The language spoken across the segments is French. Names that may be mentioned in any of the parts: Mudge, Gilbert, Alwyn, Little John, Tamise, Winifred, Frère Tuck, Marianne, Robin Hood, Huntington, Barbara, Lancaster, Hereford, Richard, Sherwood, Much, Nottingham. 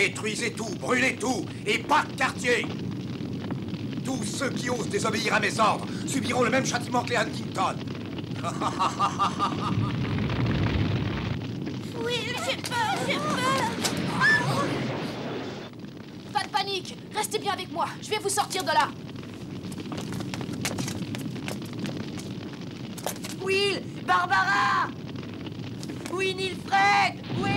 Détruisez tout, brûlez tout, et par quartier. Tous ceux qui osent désobéir à mes ordres subiront le même châtiment que les Huntington. Oui, j'ai peur, j'ai peur. Pas de panique, restez bien avec moi, je vais vous sortir de là. Will, Barbara! Oui, Winifred! Oui!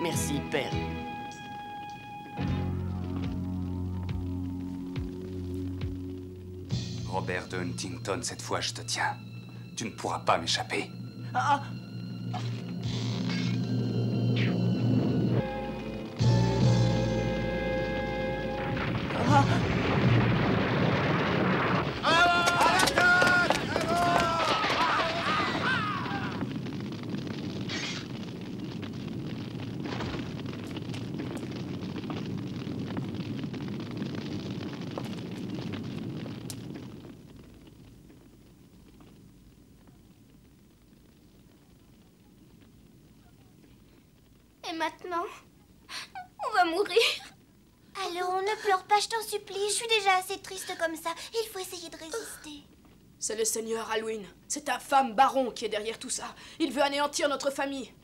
Merci, père. Robert de Huntington, cette fois, je te tiens. Tu ne pourras pas m'échapper. Ah. Ah. Maintenant, on va mourir. Alors, ne pleure pas, je t'en supplie. Je suis déjà assez triste comme ça. Il faut essayer de résister. C'est le seigneur Alwyn. C'est un infâme baron qui est derrière tout ça. Il veut anéantir notre famille.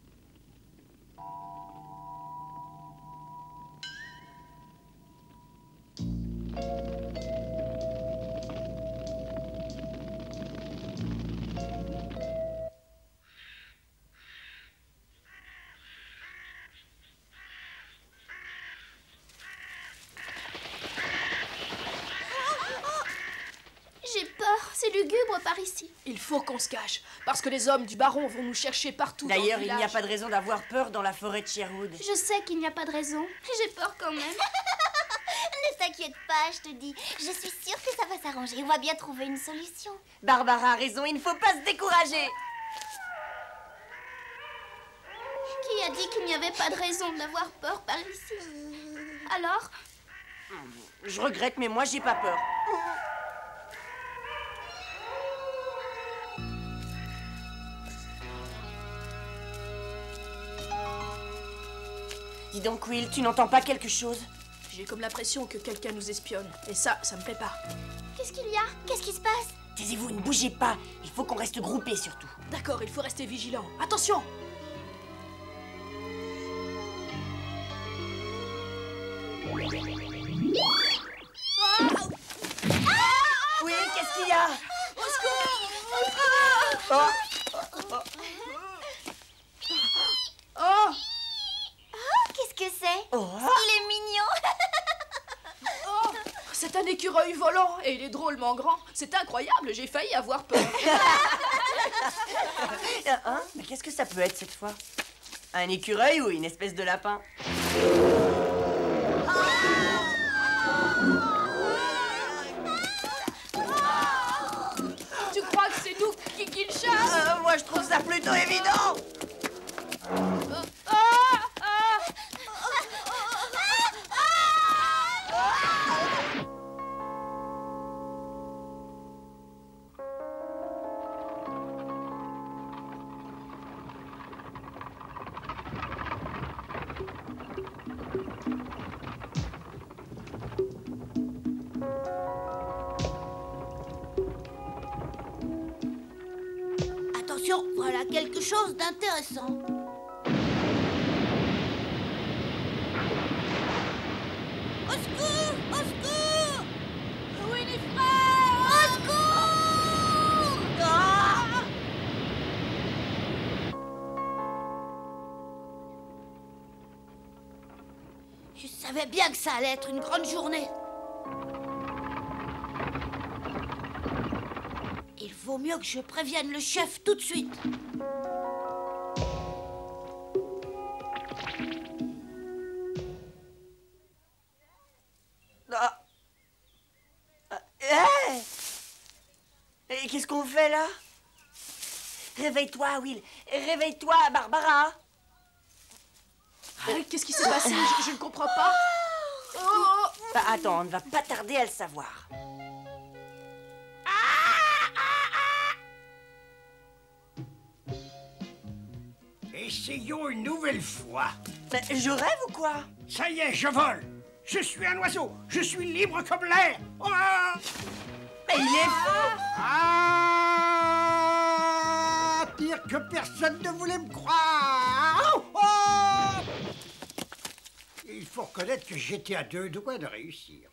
Il faut qu'on se cache, parce que les hommes du baron vont nous chercher partout. D'ailleurs, il n'y a pas de raison d'avoir peur dans la forêt de Sherwood. Je sais qu'il n'y a pas de raison, j'ai peur quand même. Ne t'inquiète pas, je te dis, je suis sûre que ça va s'arranger, on va bien trouver une solution. Barbara a raison, il ne faut pas se décourager. Qui a dit qu'il n'y avait pas de raison d'avoir peur par ici? Alors? Je regrette, mais moi j'ai pas peur. Dis donc, Will, tu n'entends pas quelque chose? J'ai comme l'impression que quelqu'un nous espionne. Et ça, ça me plaît pas. Qu'est-ce qu'il y a? Qu'est-ce qui se passe? Taisez-vous, ne bougez pas. Il faut qu'on reste groupés, surtout. D'accord, il faut rester vigilant. Attention! Ah! Ah! Will, qu'est-ce qu'il y a? Au secours! Au secours! Oh! Oh! Oh! Qu'est-ce que c'est? Oh. Il est mignon. Oh, c'est un écureuil volant et il est drôlement grand. C'est incroyable, j'ai failli avoir peur. Hein? Mais qu'est-ce que ça peut être cette fois? Un écureuil ou une espèce de lapin? Tu crois que c'est nous qui le chasse? Moi je trouve ça plutôt évident. Voilà quelque chose d'intéressant. Au secours! Au secours! Winifred! Au secours! Ah! Je savais bien que ça allait être une grande journée. Il vaut mieux que je prévienne le chef tout de suite. Ah. Hey! Et qu'est-ce qu'on fait là? Réveille-toi, Will. Réveille-toi, Barbara. Qu'est-ce qui s'est passé? Je ne comprends pas. Bah, attends, on ne va pas tarder à le savoir. Essayons une nouvelle fois. Mais je rêve ou quoi? Ça y est, je vole. Je suis un oiseau. Je suis libre comme l'air. Oh là... Mais il est fou. Ah, pire que personne ne voulait me croire. Oh, oh. Il faut reconnaître que j'étais à deux doigts de réussir.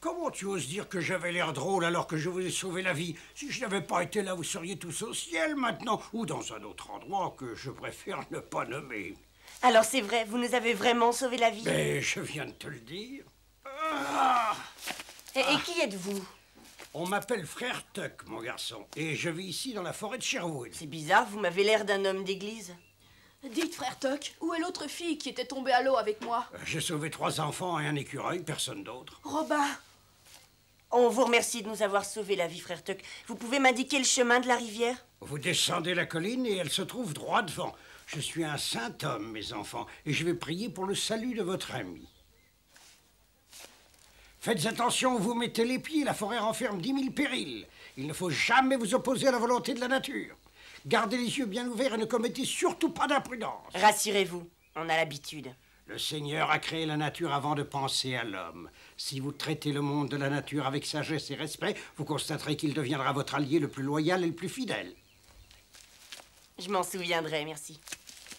Comment tu oses dire que j'avais l'air drôle alors que je vous ai sauvé la vie? Si je n'avais pas été là, vous seriez tous au ciel maintenant, ou dans un autre endroit que je préfère ne pas nommer. Alors c'est vrai, vous nous avez vraiment sauvé la vie. Mais je viens de te le dire. Et qui êtes-vous? On m'appelle Frère Tuck, mon garçon, et je vis ici dans la forêt de Sherwood. C'est bizarre, vous m'avez l'air d'un homme d'église. Dites, Frère Tuck, où est l'autre fille qui était tombée à l'eau avec moi? J'ai sauvé 3 enfants et un écureuil, personne d'autre. Robin! On vous remercie de nous avoir sauvé la vie, Frère Tuck. Vous pouvez m'indiquer le chemin de la rivière? Vous descendez la colline et elle se trouve droit devant. Je suis un saint homme, mes enfants, et je vais prier pour le salut de votre ami. Faites attention où vous mettez les pieds, la forêt renferme 10 000 périls. Il ne faut jamais vous opposer à la volonté de la nature. Gardez les yeux bien ouverts et ne commettez surtout pas d'imprudence. Rassurez-vous, on a l'habitude. Le Seigneur a créé la nature avant de penser à l'homme. Si vous traitez le monde de la nature avec sagesse et respect, vous constaterez qu'il deviendra votre allié le plus loyal et le plus fidèle. Je m'en souviendrai, merci.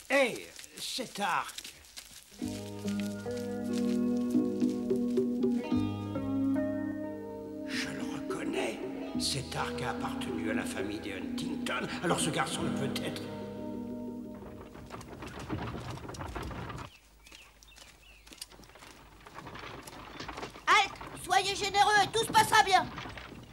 Hé, cet arc. Je le reconnais. Cet arc a appartenu à la famille des Huntington, alors ce garçon le peut être. Soyez généreux et tout se passera bien.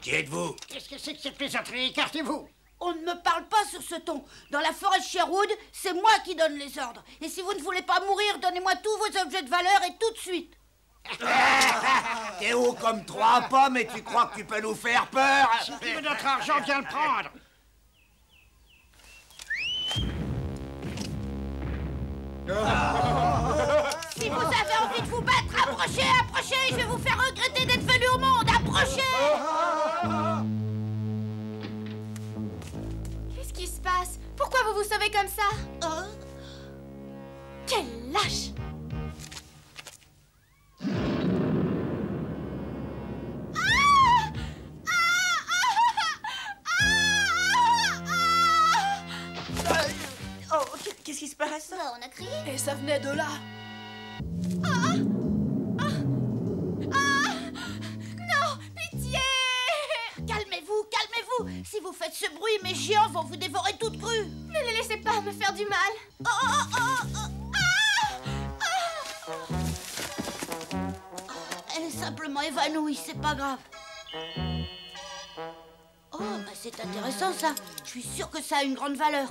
Qui êtes-vous? Qu'est-ce que c'est que cette plaisanterie? Écartez-vous. On ne me parle pas sur ce ton. Dans la forêt de Sherwood, c'est moi qui donne les ordres. Et si vous ne voulez pas mourir, donnez-moi tous vos objets de valeur et tout de suite. T'es haut comme 3 pommes et tu crois que tu peux nous faire peur? Si tu veux notre argent, viens le prendre. Si vous avez envie de vous battre, approchez, approchez. Je vais vous faire regretter d'être venu au monde. Approchez. Qu'est-ce qui se passe? Pourquoi vous vous sauvez comme ça? Quel lâche! Qu'est-ce qui se passe? On a crié. Et ça venait de là. Non, pitié. Calmez-vous, calmez-vous. Si vous faites ce bruit, mes géants vont vous dévorer toute crue. Ne les laissez pas me faire du mal. Elle est simplement évanouie, c'est pas grave. Oh, bah c'est intéressant ça. Je suis sûre que ça a une grande valeur.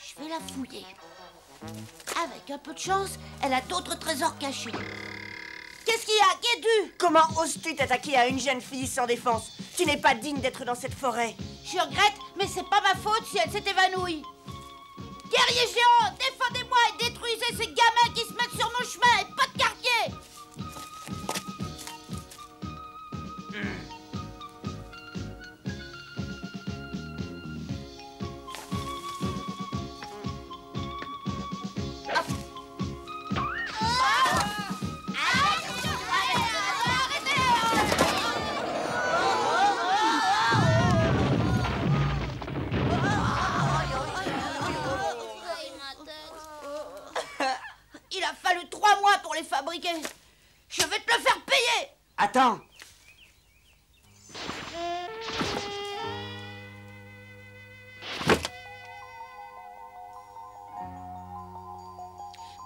Je vais la fouiller. Avec un peu de chance, elle a d'autres trésors cachés. Qu'est-ce qu'il y a? Qui es-tu? Comment oses-tu t'attaquer à une jeune fille sans défense? Tu n'es pas digne d'être dans cette forêt. Je regrette, mais c'est pas ma faute si elle s'est évanouie. Guerrier géant, défendez-moi et détruisez ces gamins qui se mettent sur mon chemin et pas de quartier. Je vais te le faire payer. Attends.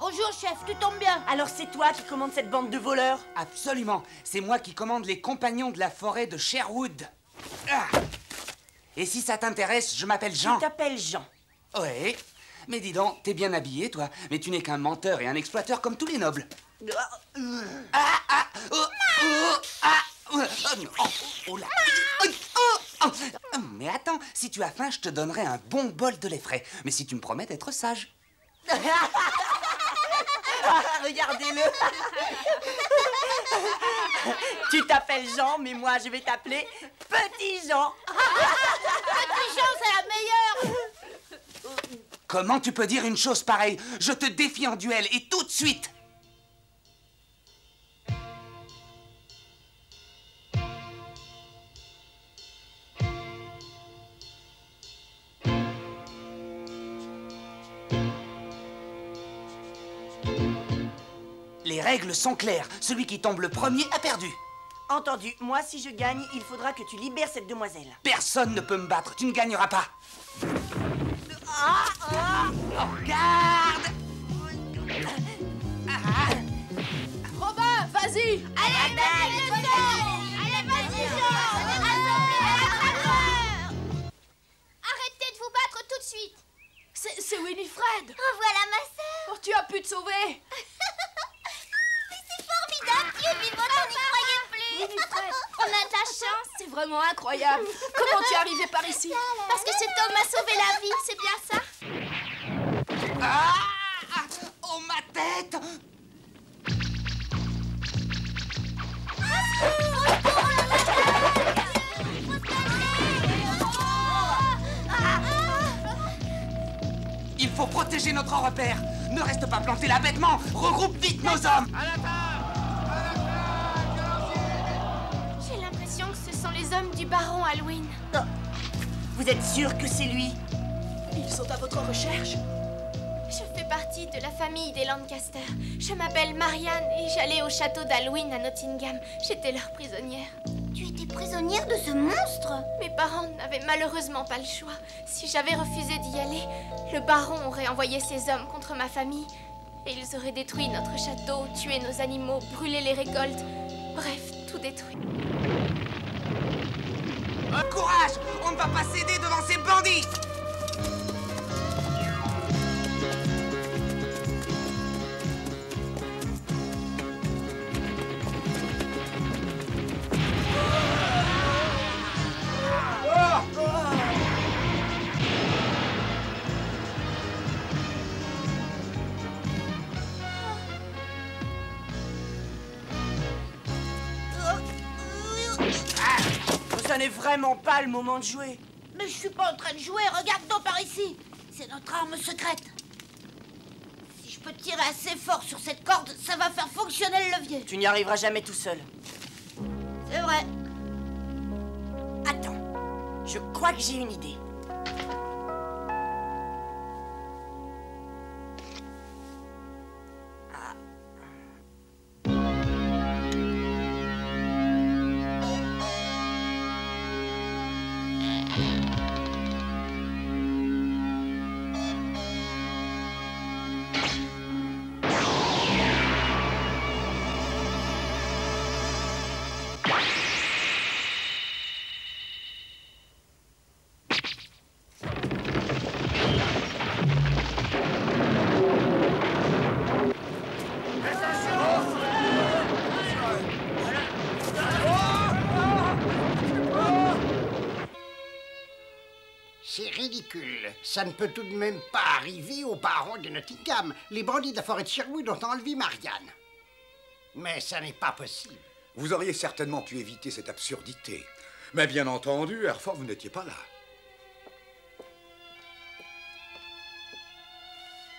Bonjour chef, tu tombes bien. Alors c'est toi qui commandes cette bande de voleurs? Absolument, c'est moi qui commande les compagnons de la forêt de Sherwood. Et si ça t'intéresse, je m'appelle Jean. Tu t'appelles Jean? Ouais. Mais dis donc, t'es bien habillé, toi. Mais tu n'es qu'un menteur et un exploiteur comme tous les nobles. Mais attends, si tu as faim, je te donnerai un bon bol de lait frais. Mais si tu me promets d'être sage. Regardez-le. Tu t'appelles Jean, mais moi, je vais t'appeler Petit Jean. Petit Jean, c'est la meilleure. Comment tu peux dire une chose pareille? Je te défie en duel, et tout de suite. Les règles sont claires. Celui qui tombe le premier a perdu. Entendu. Moi, si je gagne, il faudra que tu libères cette demoiselle. Personne ne peut me battre. Tu ne gagneras pas. Garde! Robin, vas-y! Allez, vas-y, Jean! Arrêtez de vous battre tout de suite! C'est Winifred! Oh, voilà ma sœur! Oh, tu as pu te sauver! On a de la chance, c'est vraiment incroyable. Comment tu es arrivée par ici? Parce que cet homme m'a sauvé la vie, c'est bien ça? Ah! Oh, ma tête! Il faut protéger notre repère. Ne reste pas planté là bêtement. Regroupe vite nos hommes. Hommes du baron Alwyn. Oh. Vous êtes sûr que c'est lui? Ils sont à votre recherche? Je fais partie de la famille des Lancaster. Je m'appelle Marianne et j'allais au château d'Alwyn à Nottingham. J'étais leur prisonnière. Tu étais prisonnière de ce monstre? Mes parents n'avaient malheureusement pas le choix. Si j'avais refusé d'y aller, le baron aurait envoyé ses hommes contre ma famille. Et ils auraient détruit notre château, tué nos animaux, brûlé les récoltes. Bref, tout détruit. Courage! On ne va pas céder devant ces bandits! Ce n'est vraiment pas le moment de jouer. Mais je suis pas en train de jouer, regarde donc par ici. C'est notre arme secrète. Si je peux tirer assez fort sur cette corde, ça va faire fonctionner le levier. Tu n'y arriveras jamais tout seul. C'est vrai. Attends, je crois que j'ai une idée. Ça ne peut tout de même pas arriver aux parents de Nottingham. Les bandits de la forêt de Sherwood ont enlevé Marianne. Mais ça n'est pas possible. Vous auriez certainement pu éviter cette absurdité. Mais bien entendu, Hereford, vous n'étiez pas là.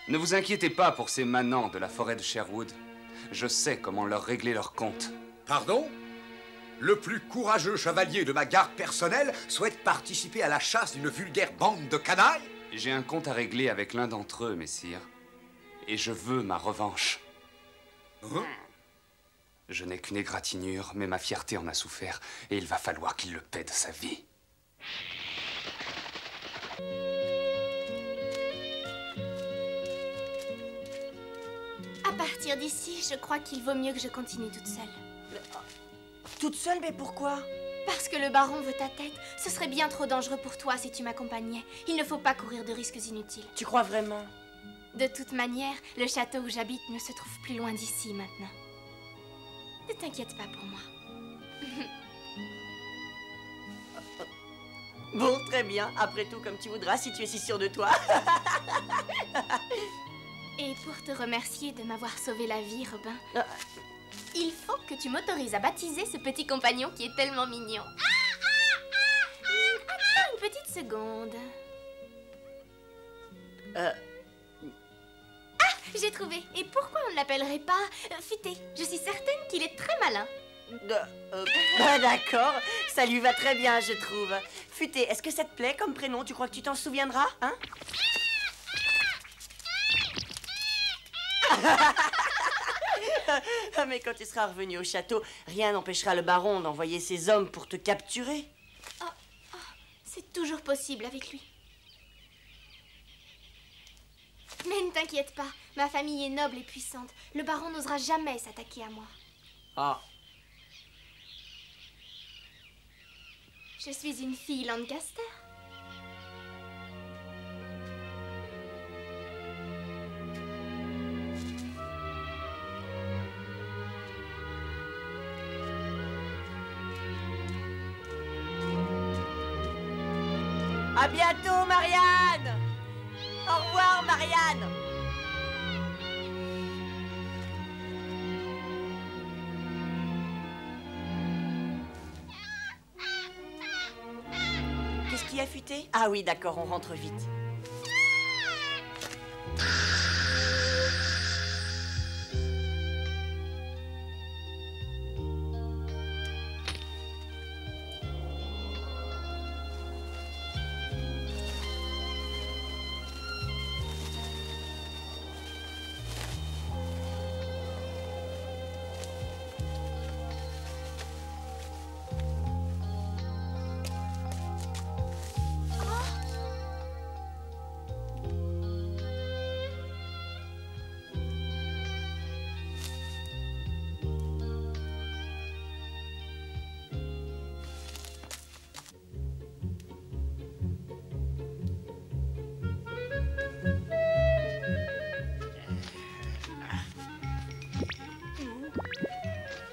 Ne vous inquiétez pas pour ces manants de la forêt de Sherwood. Je sais comment leur régler leur compte. Pardon ? Le plus courageux chevalier de ma garde personnelle souhaite participer à la chasse d'une vulgaire bande de canailles? J'ai un compte à régler avec l'un d'entre eux, messire. Et je veux ma revanche. Hein? Je n'ai qu'une égratignure, mais ma fierté en a souffert. Et il va falloir qu'il le paie de sa vie. À partir d'ici, je crois qu'il vaut mieux que je continue toute seule. Toute seule, mais pourquoi? Parce que le baron veut ta tête. Ce serait bien trop dangereux pour toi si tu m'accompagnais. Il ne faut pas courir de risques inutiles. Tu crois vraiment? De toute manière, le château où j'habite ne se trouve plus loin d'ici maintenant. Ne t'inquiète pas pour moi. Bon, très bien. Après tout, comme tu voudras, si tu es si sûre de toi. Et pour te remercier de m'avoir sauvé la vie, Robin, il faut que tu m'autorises à baptiser ce petit compagnon qui est tellement mignon. Attends une petite seconde. Ah, j'ai trouvé. Et pourquoi on ne l'appellerait pas Futé? Je suis certaine qu'il est très malin. Bah d'accord, ça lui va très bien, je trouve. Futé, est-ce que ça te plaît comme prénom? Tu crois que tu t'en souviendras, hein? Mais quand tu seras revenu au château, rien n'empêchera le baron d'envoyer ses hommes pour te capturer. Oh, c'est toujours possible avec lui. Mais ne t'inquiète pas, ma famille est noble et puissante. Le baron n'osera jamais s'attaquer à moi. Ah. Je suis une fille Lancaster. À bientôt, Marianne! Au revoir, Marianne! Qu'est-ce qui a fuité? Ah oui, d'accord, on rentre vite.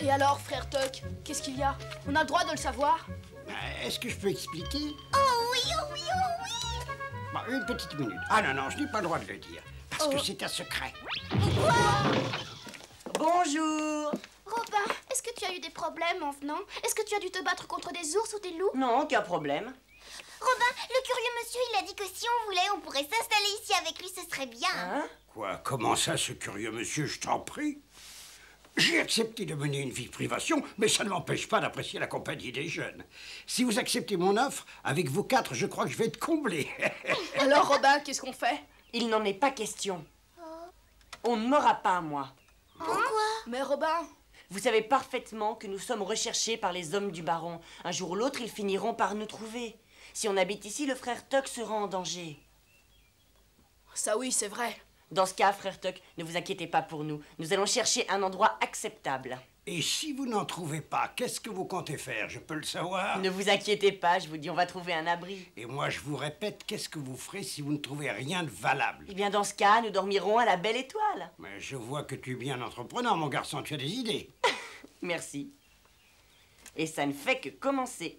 Et alors, frère Tuck, qu'est-ce qu'il y a? On a le droit de le savoir? Est-ce que je peux expliquer? Oh oui! Bon, une petite minute. Ah non, je n'ai pas le droit de le dire. Parce que c'est un secret. Quoi? Bonjour! Robin, est-ce que tu as eu des problèmes en venant? Est-ce que tu as dû te battre contre des ours ou des loups? Non, aucun problème. Robin, le curieux monsieur, il a dit que si on voulait, on pourrait s'installer ici avec lui, ce serait bien. Hein? Quoi? Comment ça, ce curieux monsieur? Je t'en prie. J'ai accepté de mener une vie de privation, mais ça ne m'empêche pas d'apprécier la compagnie des jeunes. Si vous acceptez mon offre, avec vous quatre, je crois que je vais être comblé. Alors, Robin, qu'est-ce qu'on fait? Il n'en est pas question. On ne m'aura pas, moi. Pourquoi? Mais Robin... Vous savez parfaitement que nous sommes recherchés par les hommes du baron. Un jour ou l'autre, ils finiront par nous trouver. Si on habite ici, le frère Tuck sera en danger. Ça oui, c'est vrai. Dans ce cas, frère Tuck, ne vous inquiétez pas pour nous. Nous allons chercher un endroit acceptable. Et si vous n'en trouvez pas, qu'est-ce que vous comptez faire? Je peux le savoir? Ne vous inquiétez pas, je vous dis, on va trouver un abri. Et moi, je vous répète, qu'est-ce que vous ferez si vous ne trouvez rien de valable? Eh bien, dans ce cas, nous dormirons à la Belle Étoile. Mais je vois que tu es bien entreprenant, mon garçon, tu as des idées. Merci. Et ça ne fait que commencer.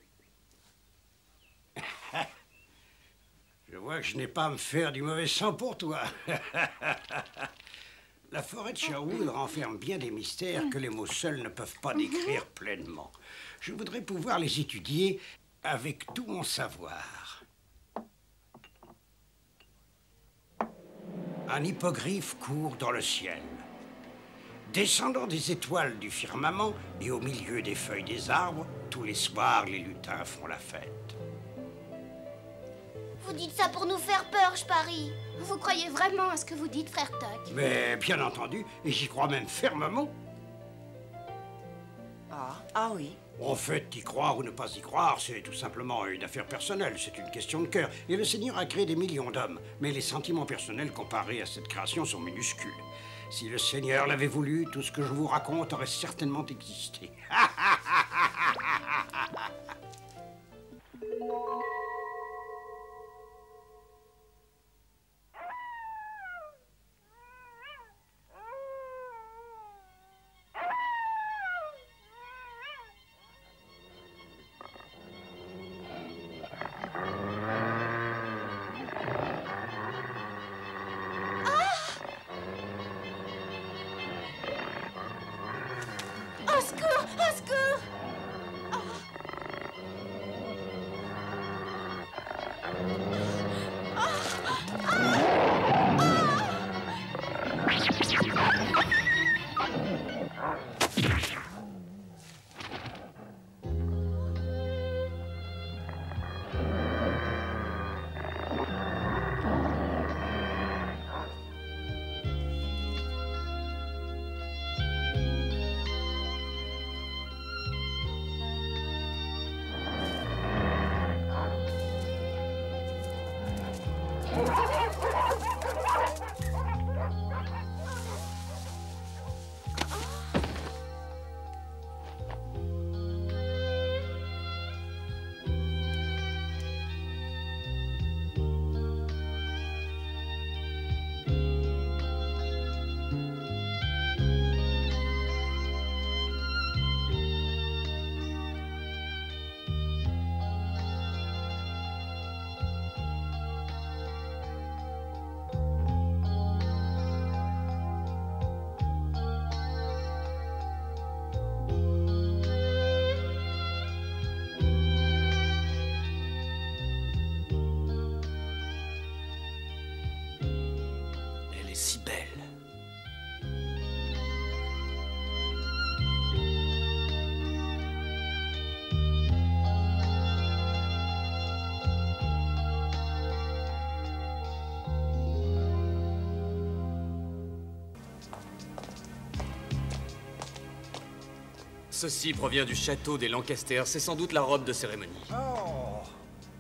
Je vois que je n'ai pas à me faire du mauvais sang pour toi. La forêt de Sherwood renferme bien des mystères que les mots seuls ne peuvent pas décrire pleinement. Je voudrais pouvoir les étudier avec tout mon savoir. Un hippogriffe court dans le ciel. Descendant des étoiles du firmament et au milieu des feuilles des arbres, tous les soirs, les lutins font la fête. Vous dites ça pour nous faire peur, je parie. Vous croyez vraiment à ce que vous dites, frère Tuck? Mais bien entendu, et j'y crois même fermement. Ah oui. En fait, y croire ou ne pas y croire, c'est tout simplement une affaire personnelle, c'est une question de cœur. Et le Seigneur a créé des millions d'hommes, mais les sentiments personnels comparés à cette création sont minuscules. Si le Seigneur l'avait voulu, tout ce que je vous raconte aurait certainement existé. si belle. Ceci provient du château des Lancaster. C'est sans doute la robe de cérémonie. Oh.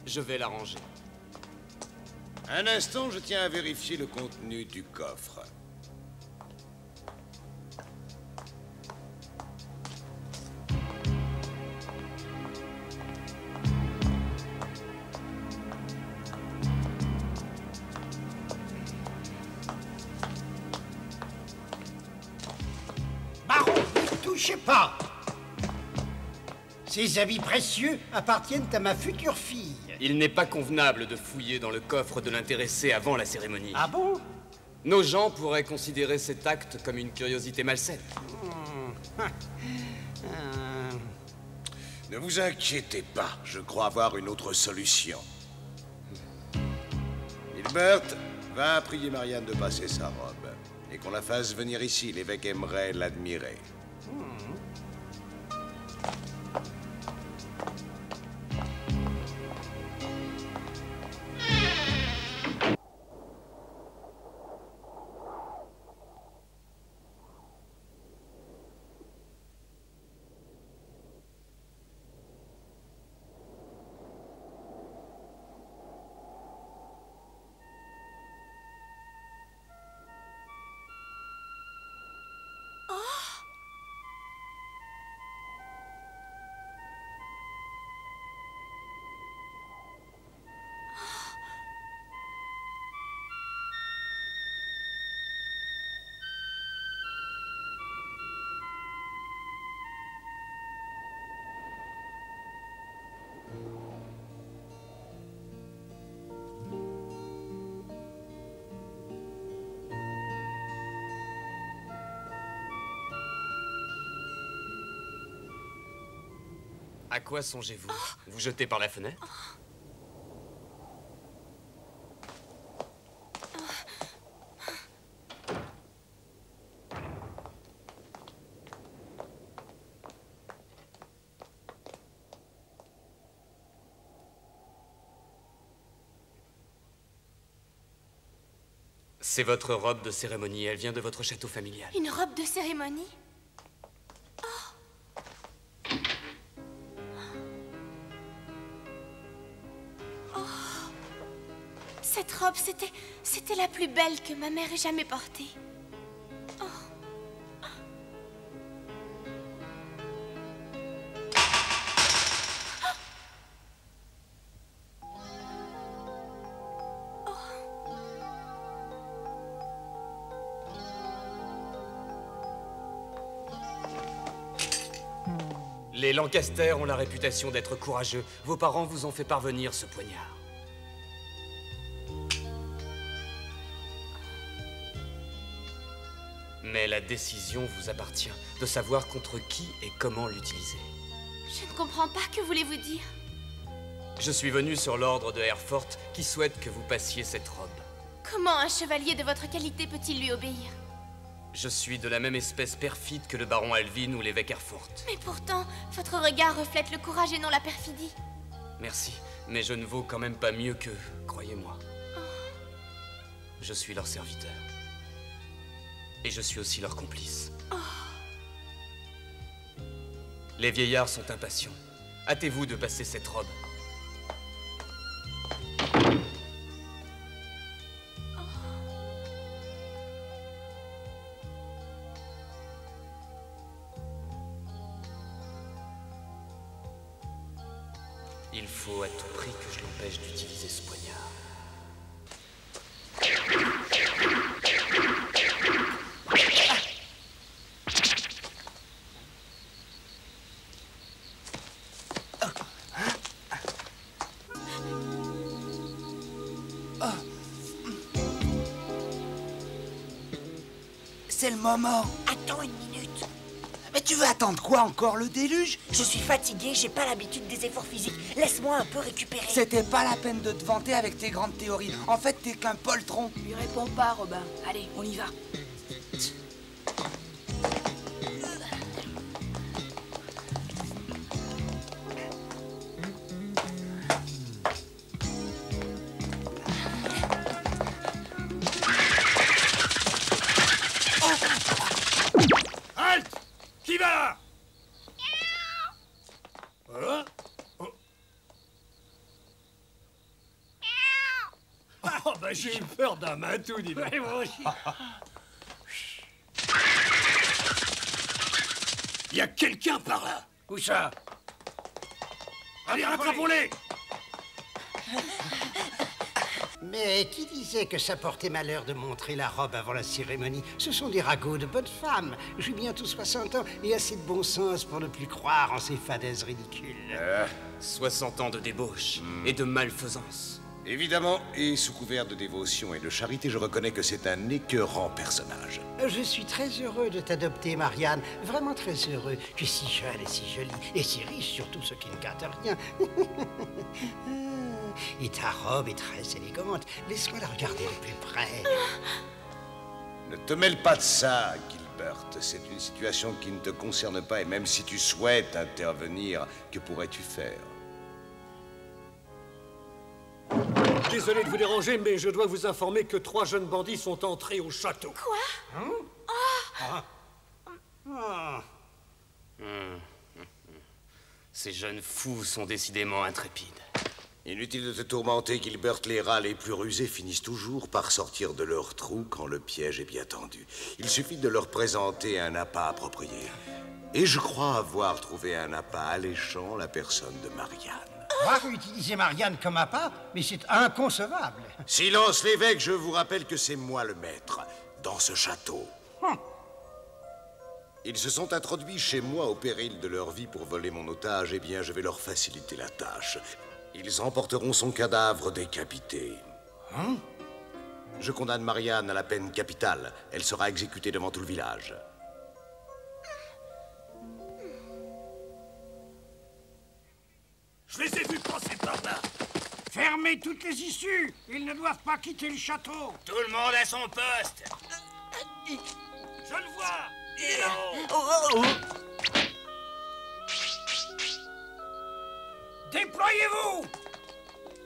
Je vais la ranger. Un instant, je tiens à vérifier le contenu du coffre. Baron, ne touchez pas! Ces habits précieux appartiennent à ma future fille. Il n'est pas convenable de fouiller dans le coffre de l'intéressé avant la cérémonie. Ah bon? Nos gens pourraient considérer cet acte comme une curiosité malsaine. Ne vous inquiétez pas, je crois avoir une autre solution. Gilbert, va prier Marianne de passer sa robe. Et qu'on la fasse venir ici, l'évêque aimerait l'admirer. À quoi songez-vous? Vous jetez par la fenêtre? C'est votre robe de cérémonie, elle vient de votre château familial. Une robe de cérémonie? C'était la plus belle que ma mère ait jamais portée. Oh. Oh. Les Lancaster ont la réputation d'être courageux. Vos parents vous ont fait parvenir ce poignard. Mais la décision vous appartient de savoir contre qui et comment l'utiliser. Je ne comprends pas, que voulez-vous dire? Je suis venu sur l'ordre de Hereford qui souhaite que vous passiez cette robe. Comment un chevalier de votre qualité peut-il lui obéir? Je suis de la même espèce perfide que le baron Alwyn ou l'évêque Hereford. Mais pourtant, votre regard reflète le courage et non la perfidie. Merci, mais je ne vaux quand même pas mieux qu'eux, croyez-moi. Oh. Je suis leur serviteur. Et je suis aussi leur complice. Oh. Les vieillards sont impatients. Hâtez-vous de passer cette robe. Oh. Il faut à tout prix que je l'empêche d'utiliser ce poignard. Maman. Attends une minute. Mais tu veux attendre quoi encore, le déluge? Je suis fatiguée, j'ai pas l'habitude des efforts physiques. Laisse-moi un peu récupérer. C'était pas la peine de te vanter avec tes grandes théories. En fait, t'es qu'un poltron. Lui réponds pas, Robin. Allez, on y va. J'ai eu peur d'un matou, dis donc. Il y a quelqu'un par là. Où ça? Allez, rattrapons-les. Mais qui disait que ça portait malheur de montrer la robe avant la cérémonie? Ce sont des ragots de bonnes femmes. J'ai bientôt 60 ans et assez de bon sens pour ne plus croire en ces fadaises ridicules. 60 ans de débauche et de malfaisance. Évidemment, et sous couvert de dévotion et de charité, je reconnais que c'est un écœurant personnage. Je suis très heureux de t'adopter, Marianne. Vraiment très heureux. Tu es si jeune et si jolie, et si riche, surtout ce qui ne gâte rien. Et ta robe est très élégante. Laisse-moi la regarder de plus près. Ne te mêle pas de ça, Gilbert. C'est une situation qui ne te concerne pas, et même si tu souhaites intervenir, que pourrais-tu faire? Désolé de vous déranger, mais je dois vous informer que 3 jeunes bandits sont entrés au château. Quoi? Hein? Oh. Ah. Ah. Ces jeunes fous sont décidément intrépides. Inutile de te tourmenter, Gilbert, les rats les plus rusés finissent toujours par sortir de leur trou quand le piège est bien tendu. Il suffit de leur présenter un appât approprié. Et je crois avoir trouvé un appât alléchant, la personne de Marianne. Voir utiliser Marianne comme appât, mais c'est inconcevable. Silence, l'évêque, je vous rappelle que c'est moi le maître, dans ce château. Ils se sont introduits chez moi au péril de leur vie pour voler mon otage, eh bien je vais leur faciliter la tâche. Ils emporteront son cadavre décapité. Je condamne Marianne à la peine capitale. Elle sera exécutée devant tout le village. Je les ai vus passer par là. Fermez toutes les issues. Ils ne doivent pas quitter le château. Tout le monde à son poste. Je le vois. Il est là-haut. Déployez-vous.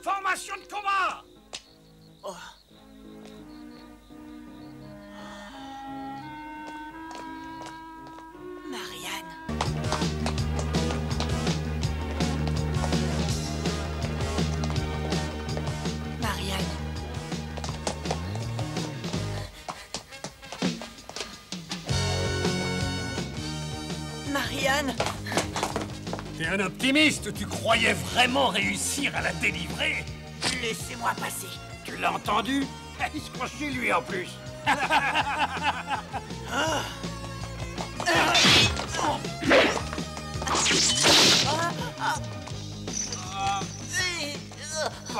Formation de combat. Marianne. T'es un optimiste, tu croyais vraiment réussir à la délivrer? Laissez-moi passer. Tu l'as entendu? Il se croit chez lui en plus. Pas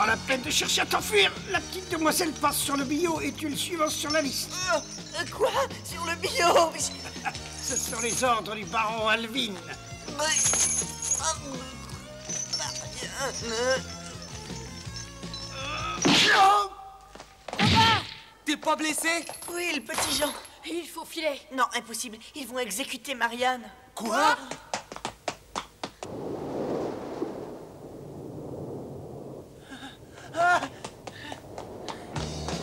la peine de chercher à t'enfuir. La petite demoiselle passe sur le bio et tu le suivant sur la liste. Quoi? Sur le bio? Ce sont les ordres du baron Alwyn. T'es pas blessé? Oui, le petit Jean. Il faut filer. Non, impossible. Ils vont exécuter Marianne. Quoi?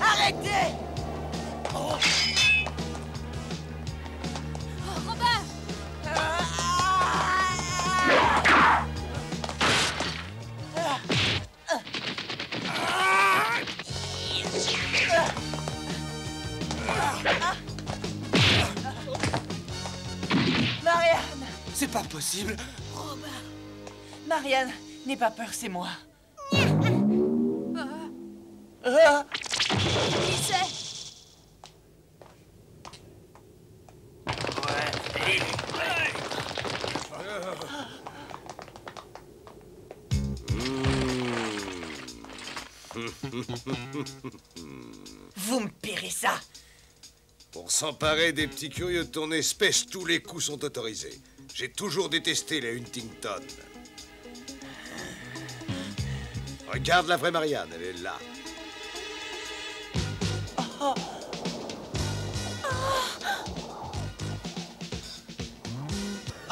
Arrêtez! C'est pas possible. Robin. Marianne, n'aie pas peur, c'est moi. Qui c'est? Vous me paierez ça. Pour s'emparer des petits curieux de ton espèce, tous les coups sont autorisés. J'ai toujours détesté les Huntington. Regarde la vraie Marianne, elle est là. Oh.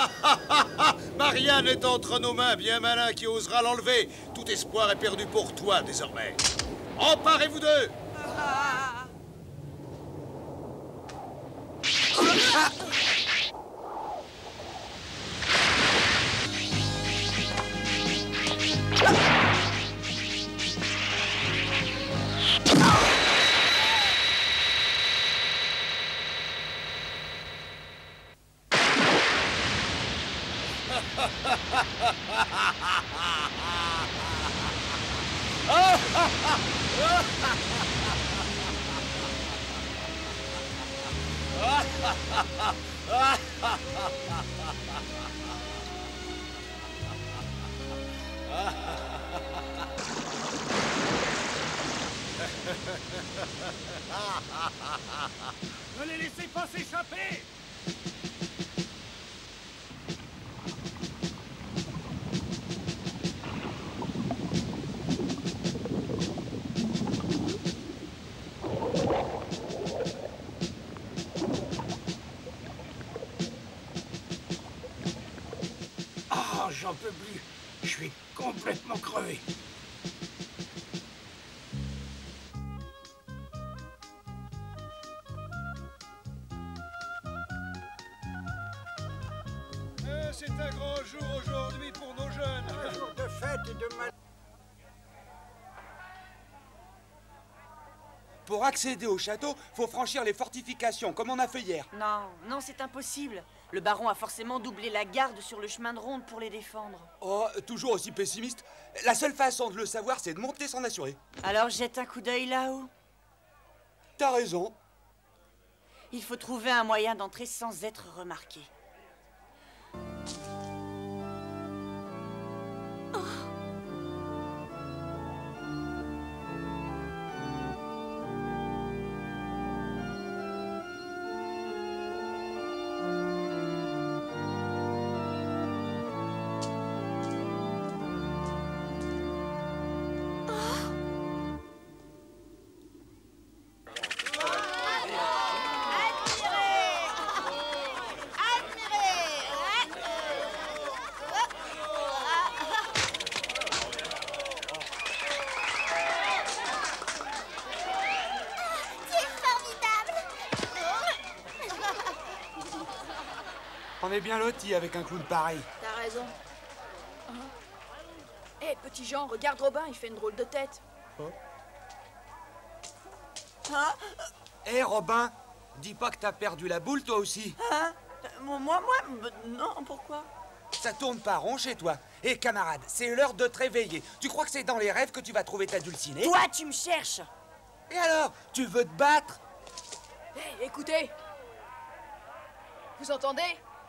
Oh. Marianne est entre nos mains, bien malin qui osera l'enlever. Tout espoir est perdu pour toi désormais. Emparez-vous d'eux. Ah. Ah. Ne les laissez pas s'échapper! J'en peux plus. Je suis complètement crevé. C'est un grand jour aujourd'hui pour nos jeunes. Un jour de fête et de mal. Pour accéder au château, faut franchir les fortifications, comme on a fait hier. Non, non, c'est impossible. Le baron a forcément doublé la garde sur le chemin de ronde pour les défendre. Oh, toujours aussi pessimiste. La seule façon de le savoir, c'est de monter s'en assurer. Alors jette un coup d'œil là-haut. T'as raison. Il faut trouver un moyen d'entrer sans être remarqué. On est bien lotis avec un clown pareil. T'as raison. Hé, hey, petit Jean, regarde Robin, il fait une drôle de tête. Oh. Hein? Hé, hey, Robin, dis pas que t'as perdu la boule, toi aussi. Hein? Moi, non, pourquoi? Ça tourne pas rond chez toi. Hé, hey, camarade, c'est l'heure de te réveiller. Tu crois que c'est dans les rêves que tu vas trouver ta dulcinée? Toi, tu me cherches. Et alors? Tu veux te battre? Hé, hey, écoutez. Vous entendez?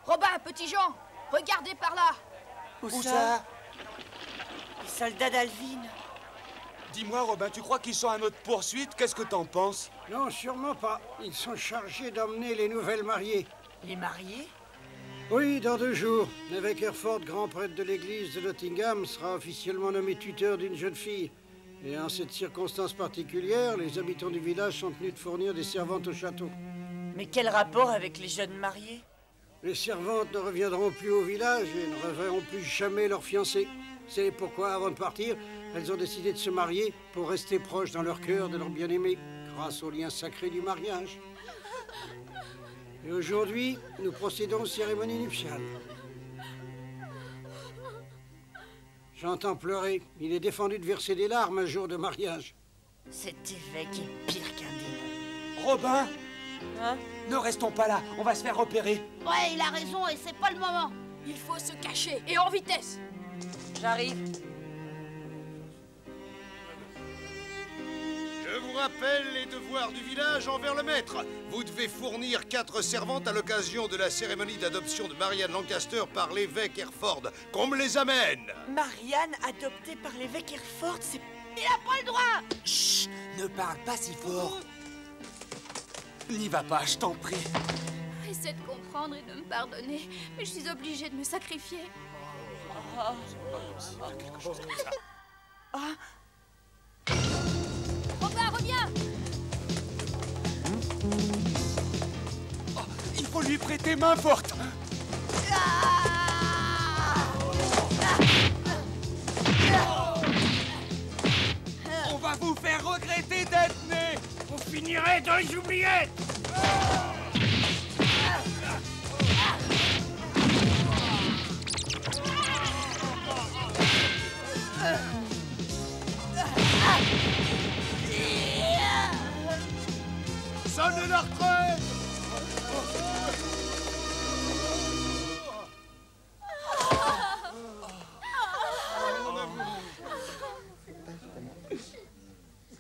Robin, petit Jean, regardez par là. Où ça? Les soldats d'Alvin. Dis-moi, Robin, tu crois qu'ils sont à notre poursuite? Qu'est-ce que t'en penses? Non, sûrement pas. Ils sont chargés d'emmener les nouvelles mariées. Les mariées? Oui, dans 2 jours. L'évêque Hereford, grand prêtre de l'église de Nottingham, sera officiellement nommé tuteur d'une jeune fille. Et en cette circonstance particulière, les habitants du village sont tenus de fournir des servantes au château. Mais quel rapport avec les jeunes mariées? Les servantes ne reviendront plus au village et ne reverront plus jamais leur fiancé. C'est pourquoi, avant de partir, elles ont décidé de se marier pour rester proches dans leur cœur de leur bien-aimé, grâce au lien sacré du mariage. Et aujourd'hui, nous procédons aux cérémonies nuptiales. J'entends pleurer. Il est défendu de verser des larmes un jour de mariage. Cet évêque est pire qu'un démon. Robin! Hein? Ne restons pas là, on va se faire repérer. Ouais, il a raison et c'est pas le moment. Il faut se cacher et en vitesse. J'arrive. Je vous rappelle les devoirs du village envers le maître. Vous devez fournir 4 servantes à l'occasion de la cérémonie d'adoption de Marianne Lancaster par l'évêque Hereford. Qu'on me les amène. Marianne adoptée par l'évêque Hereford, c'est... Il a pas le droit. Chut, ne parle pas si fort. N'y va pas, je t'en prie. Essaie de comprendre et de me pardonner, mais je suis obligée de me sacrifier. Oh. Robin, reviens! Oh, il faut lui prêter main forte. On va vous faire regretter d'être né. Vous finirez dans les oubliettes. Sonne leur trêve.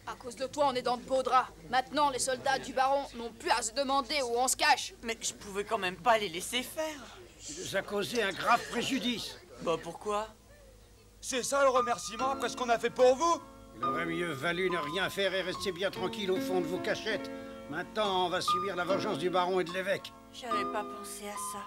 À cause de toi, on est dans de beaux draps. Maintenant, les soldats du baron n'ont plus à se demander où on se cache. Mais je pouvais quand même pas les laisser faire. Tu nous as causé un grave préjudice. Bah pourquoi? C'est ça le remerciement après ce qu'on a fait pour vous? Il aurait mieux valu ne rien faire et rester bien tranquille au fond de vos cachettes. Maintenant, on va subir la vengeance du baron et de l'évêque. J'avais pas pensé à ça.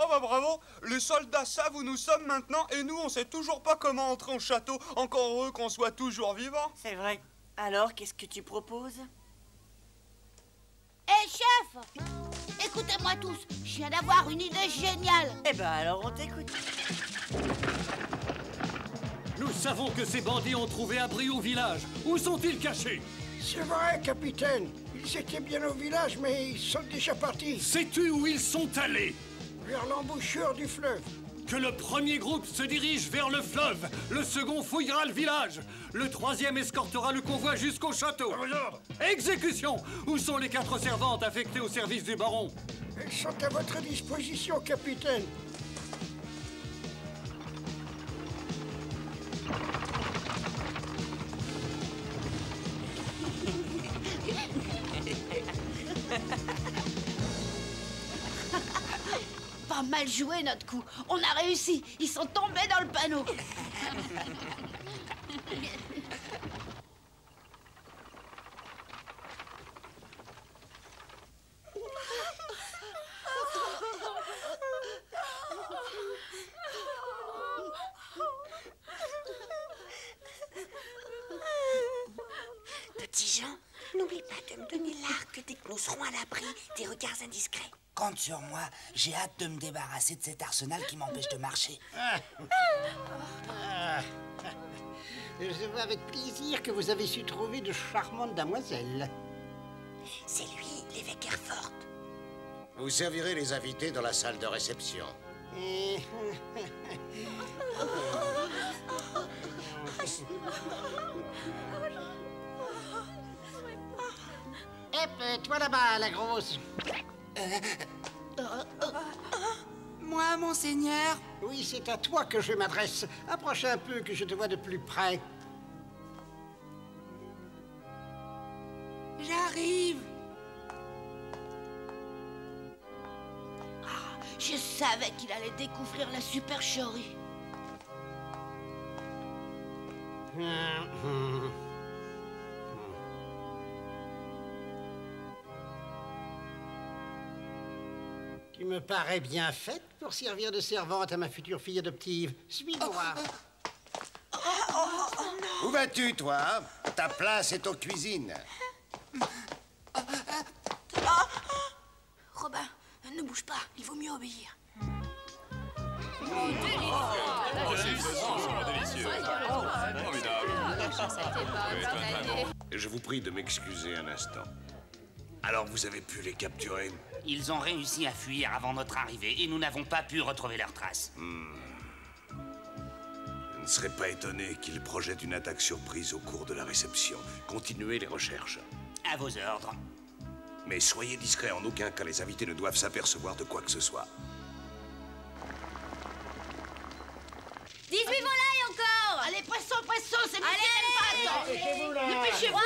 Oh bah bravo, les soldats savent où nous sommes maintenant et nous, on sait toujours pas comment entrer au château, encore heureux qu'on soit toujours vivants. C'est vrai. Alors, qu'est-ce que tu proposes? Hé, chef! Écoutez-moi tous, je viens d'avoir une idée géniale. Eh ben alors, on t'écoute. Nous savons que ces bandits ont trouvé abri au village. Où sont-ils cachés? C'est vrai, capitaine. Ils étaient bien au village, mais ils sont déjà partis. Sais-tu où ils sont allés? Vers l'embouchure du fleuve. Que le premier groupe se dirige vers le fleuve. Le second fouillera le village. Le troisième escortera le convoi jusqu'au château. Exécution! Où sont les 4 servantes affectées au service du baron? Elles sont à votre disposition, capitaine. Pas mal joué notre coup. On a réussi. Ils sont tombés dans le panneau. Petit Jean, n'oublie pas de me donner l'arc dès que nous serons à l'abri des regards indiscrets. Compte sur moi, j'ai hâte de me débarrasser de cet arsenal qui m'empêche de marcher. Je vois avec plaisir que vous avez su trouver de charmantes damoiselles. C'est lui, l'évêque Hereford. Vous servirez les invités dans la salle de réception. Hep, toi là-bas, la grosse. Moi, monseigneur? Oui, c'est à toi que je m'adresse. Approche un peu, que je te vois de plus près. J'arrive. Ah, je savais qu'il allait découvrir la supercherie. Tu me parais bien faite pour servir de servante à ma future fille adoptive. Suis-moi. Où vas-tu, toi? Ta place est aux cuisines. Robin, ne bouge pas. Il vaut mieux obéir. Je vous prie de m'excuser un instant. Alors vous avez pu les capturer? Ils ont réussi à fuir avant notre arrivée et nous n'avons pas pu retrouver leurs traces. Je ne serais pas étonné qu'ils projettent une attaque surprise au cours de la réception. Continuez les recherches. À vos ordres. Mais soyez discrets, en aucun cas les invités ne doivent s'apercevoir de quoi que ce soit. 18 volailles encore! Allez, pressons, pressons, c'est mieux! Allez, allez! Dépêchez-vous!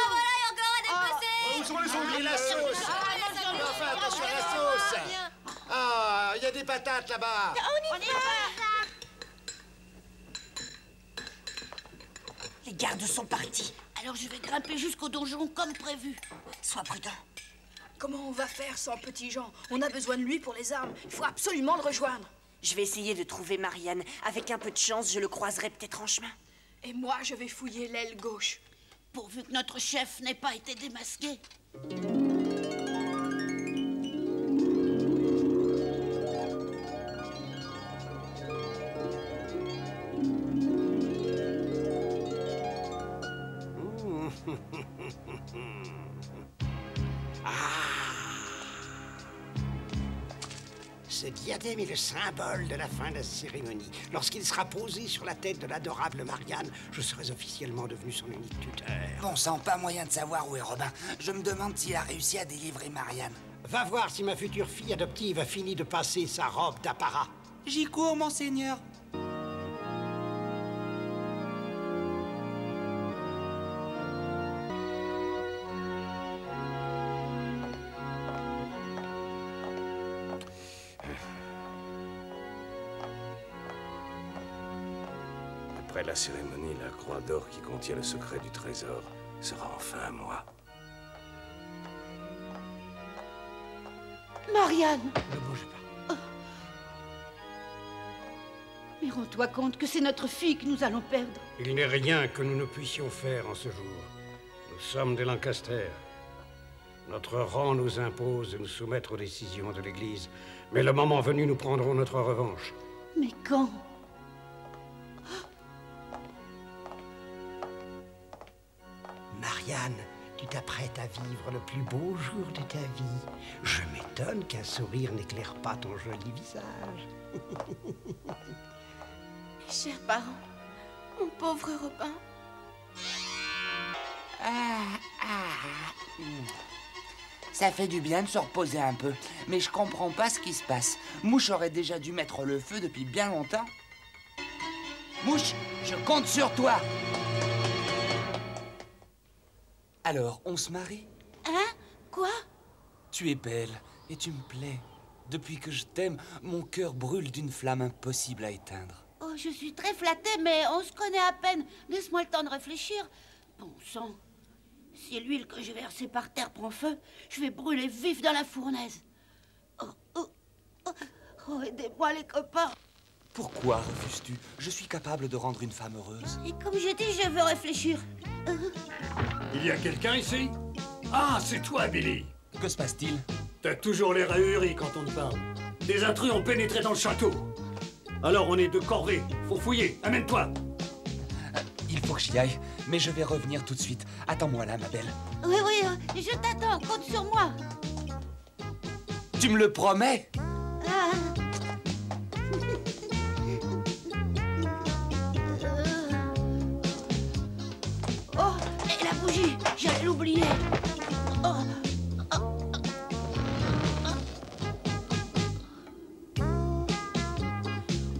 Où sont les sangliers? La sauce! Enfin, attention à la sauce! Ah, il y a des patates là-bas! On y va! Les gardes sont partis. Alors je vais grimper jusqu'au donjon comme prévu. Sois prudent. Comment on va faire sans petit Jean? On a besoin de lui pour les armes. Il faut absolument le rejoindre. Je vais essayer de trouver Marianne. Avec un peu de chance, je le croiserai peut-être en chemin. Et moi, je vais fouiller l'aile gauche. Pourvu que notre chef n'ait pas été démasqué. Ce diadème est le symbole de la fin de la cérémonie. Lorsqu'il sera posé sur la tête de l'adorable Marianne, je serai officiellement devenu son unique tuteur. Bon sang, pas moyen de savoir où est Robin. Je me demande s'il a réussi à délivrer Marianne. Va voir si ma future fille adoptive a fini de passer sa robe d'apparat. J'y cours, monseigneur. Après la cérémonie, la croix d'or qui contient le secret du trésor sera enfin à moi. Marianne! Ne bouge pas. Oh. Mais rends-toi compte que c'est notre fille que nous allons perdre. Il n'est rien que nous ne puissions faire en ce jour. Nous sommes des Lancaster. Notre rang nous impose de nous soumettre aux décisions de l'Église. Mais le moment venu, nous prendrons notre revanche. Mais quand ? Marianne, tu t'apprêtes à vivre le plus beau jour de ta vie. Je m'étonne qu'un sourire n'éclaire pas ton joli visage. Mes chers parents, mon pauvre Robin. Ça fait du bien de se reposer un peu, mais je comprends pas ce qui se passe. Mouche aurait déjà dû mettre le feu depuis bien longtemps. Mouche, je compte sur toi. Alors, on se marie? Hein? Quoi? Tu es belle et tu me plais. Depuis que je t'aime, mon cœur brûle d'une flamme impossible à éteindre. Oh, je suis très flattée, mais on se connaît à peine. Laisse-moi le temps de réfléchir. Bon sang, si l'huile que j'ai versée par terre prend feu, je vais brûler vif dans la fournaise. Oh, aidez-moi les copains. Pourquoi refuses-tu? Je suis capable de rendre une femme heureuse. Et comme je dis, je veux réfléchir. Il y a quelqu'un ici? Ah, c'est toi, Billy. Que se passe-t-il? T'as toujours l'air ahuri quand on te parle. Des intrus ont pénétré dans le château. Alors on est de corvée. Faut fouiller. Amène-toi. Il faut que j'y aille, mais je vais revenir tout de suite. Attends-moi là, ma belle. Oui, je t'attends. Compte sur moi. Tu me le promets? J'allais l'oublier.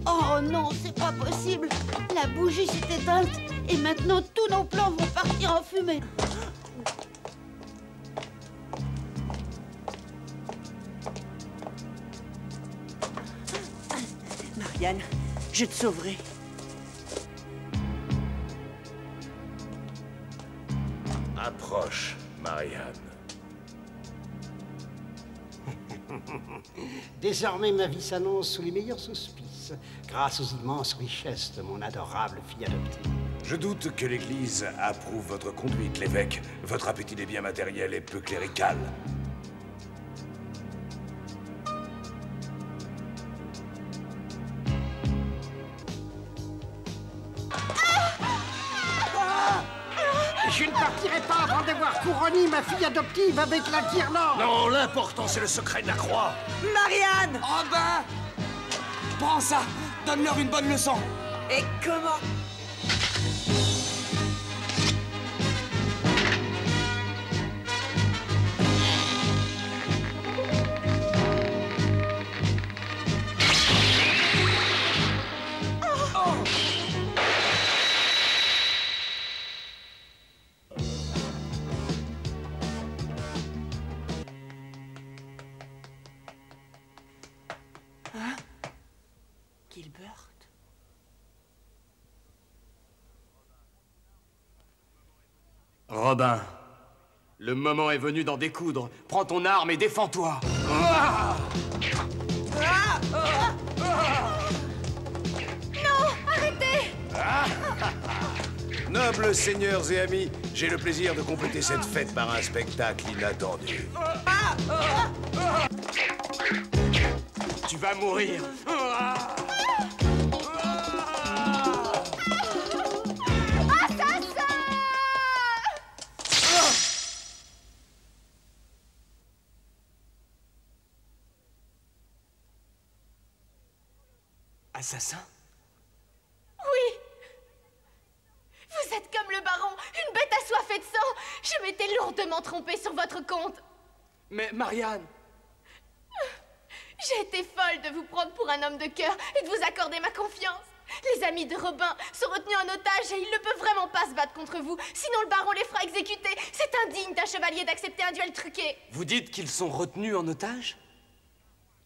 Oh non, c'est pas possible. La bougie s'est éteinte et maintenant tous nos plans vont partir en fumée. Marianne, je te sauverai. Approche, Marianne. Désormais, ma vie s'annonce sous les meilleurs auspices, grâce aux immenses richesses de mon adorable fille adoptée. Je doute que l'Église approuve votre conduite, l'évêque. Votre appétit des biens matériels est peu clérical. Ma fille adoptive avec la guirlande. Non, l'important, c'est le secret de la croix. Marianne! Oh ben! Prends ça! Donne-leur une bonne leçon. Et comment? Robin, le moment est venu d'en découdre. Prends ton arme et défends-toi. Ah! Ah! Ah! Ah! Non, arrêtez! Ah! Nobles seigneurs et amis, j'ai le plaisir de compléter cette fête par un spectacle inattendu. Ah! Ah! Ah! Tu vas mourir. Ah! Assassin? Oui. Vous êtes comme le baron, une bête assoiffée de sang. Je m'étais lourdement trompée sur votre compte. Mais Marianne... J'ai été folle de vous prendre pour un homme de cœur et de vous accorder ma confiance. Les amis de Robin sont retenus en otage et ils ne peuvent vraiment pas se battre contre vous. Sinon le baron les fera exécuter. C'est indigne d'un chevalier d'accepter un duel truqué. Vous dites qu'ils sont retenus en otage ?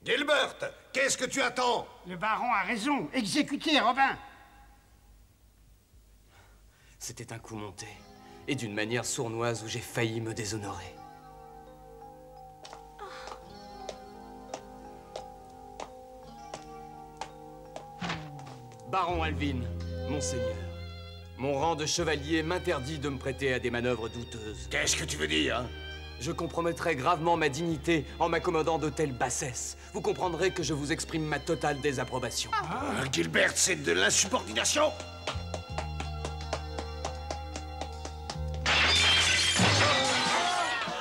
Gilbert, qu'est-ce que tu attends? Le baron a raison. Exécutez, Robin. C'était un coup monté, et d'une manière sournoise où j'ai failli me déshonorer. Oh. Baron Alwyn, monseigneur, mon rang de chevalier m'interdit de me prêter à des manœuvres douteuses. Qu'est-ce que tu veux dire, hein? Je compromettrai gravement ma dignité en m'accommodant de telles bassesses. Vous comprendrez que je vous exprime ma totale désapprobation. Ah, Gilbert, c'est de l'insubordination.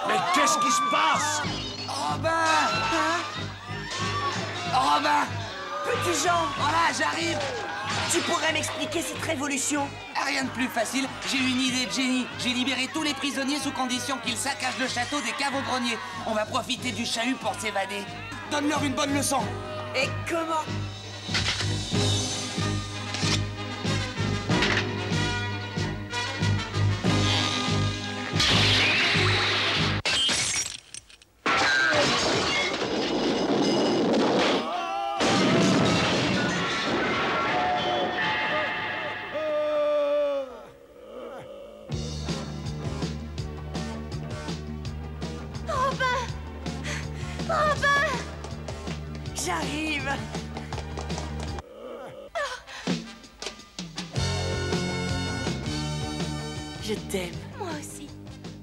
Mais qu'est-ce qui se passe? Robin, Robin, petit Jean, voilà, j'arrive. Tu pourrais m'expliquer cette révolution? Rien de plus facile, j'ai une idée de génie. J'ai libéré tous les prisonniers sous condition qu'ils saccagent le château des caves au grenier. On va profiter du chahut pour s'évader. Donne-leur une bonne leçon. Et comment?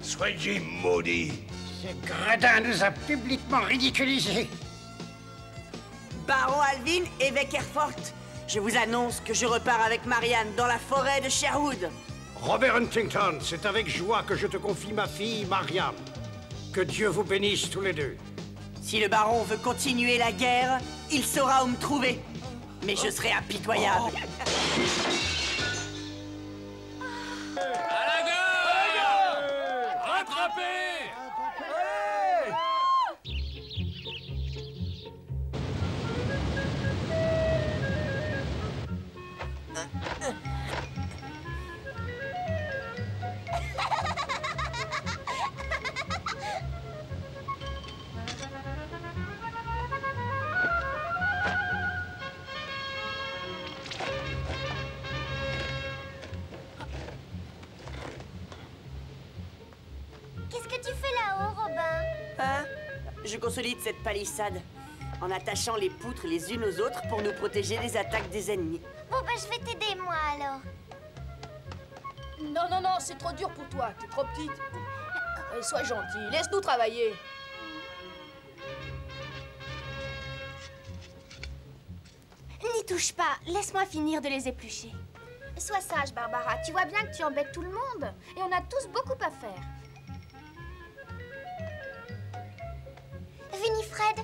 Soyez maudits. Ce gredin nous a publiquement ridiculisés. Baron Alwyn, évêque Hereford, je vous annonce que je repars avec Marianne dans la forêt de Sherwood. Robert Huntington, c'est avec joie que je te confie ma fille, Marianne. Que Dieu vous bénisse tous les deux. Si le baron veut continuer la guerre, il saura où me trouver. Mais je serai impitoyable. Oh. Je consolide cette palissade en attachant les poutres les unes aux autres pour nous protéger des attaques des ennemis. Bon, bah, je vais t'aider, moi, alors. Non, non, non, c'est trop dur pour toi. T'es trop petite. Et sois gentille. Laisse-nous travailler. N'y touche pas. Laisse-moi finir de les éplucher. Sois sage, Barbara. Tu vois bien que tu embêtes tout le monde. Et on a tous beaucoup à faire. Winifred,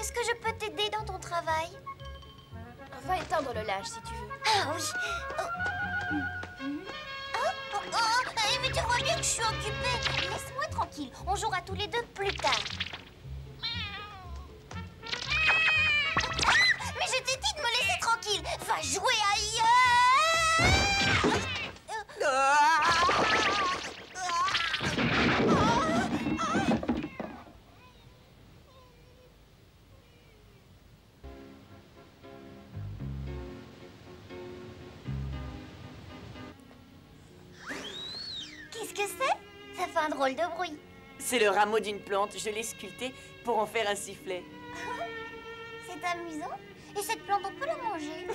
est-ce que je peux t'aider dans ton travail? Va éteindre le linge si tu veux. Ah oui. Oh. Mm-hmm. Oh, mais tu vois bien que je suis occupée. Laisse-moi tranquille, on jouera tous les deux plus tard. Ah, mais je t'ai dit de me laisser tranquille. Va jouer ailleurs. drôle de bruit. C'est le rameau d'une plante. Je l'ai sculpté pour en faire un sifflet. C'est amusant. Et cette plante, on peut la manger?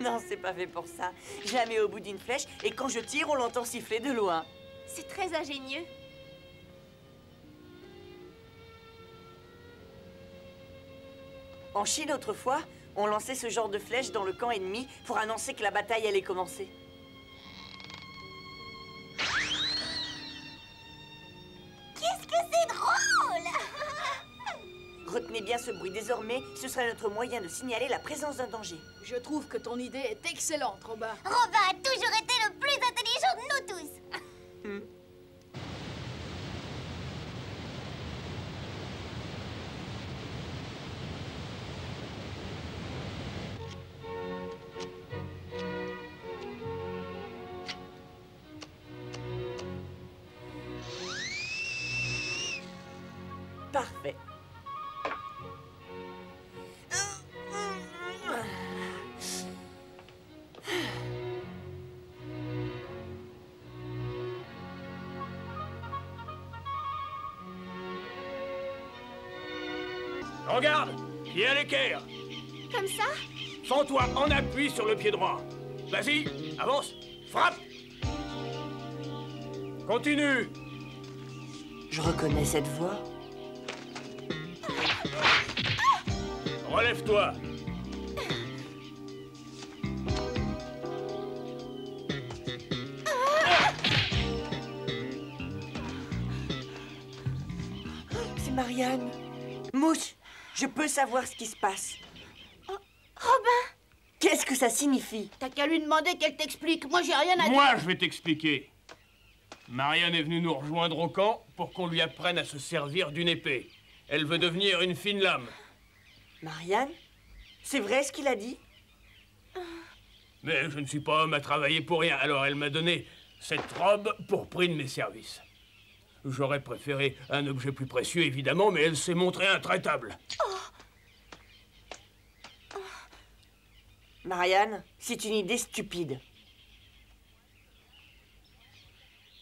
Non, c'est pas fait pour ça. Je la mets au bout d'une flèche et quand je tire, on l'entend siffler de loin. C'est très ingénieux. En Chine, autrefois, on lançait ce genre de flèche dans le camp ennemi pour annoncer que la bataille allait commencer. Qu'est-ce que c'est drôle! Retenez bien ce bruit. Désormais, ce sera notre moyen de signaler la présence d'un danger. Je trouve que ton idée est excellente, Robin. Robin a toujours été le plus intelligent de nous tous. Parfait. Regarde, pied à l'équerre. Comme ça? Fends-toi en appui sur le pied droit. Vas-y, avance, frappe. Continue. Je reconnais cette voix. Relève-toi. C'est Marianne. Mouche, je peux savoir ce qui se passe. Oh, Robin. Qu'est-ce que ça signifie? T'as qu'à lui demander qu'elle t'explique. Moi, j'ai rien à dire. Moi, je vais t'expliquer. Marianne est venue nous rejoindre au camp pour qu'on lui apprenne à se servir d'une épée. Elle veut devenir une fine lame. Marianne, c'est vrai ce qu'il a dit? Mais je ne suis pas homme à travailler pour rien, alors elle m'a donné cette robe pour prix de mes services. J'aurais préféré un objet plus précieux, évidemment, mais elle s'est montrée intraitable. Marianne, c'est une idée stupide.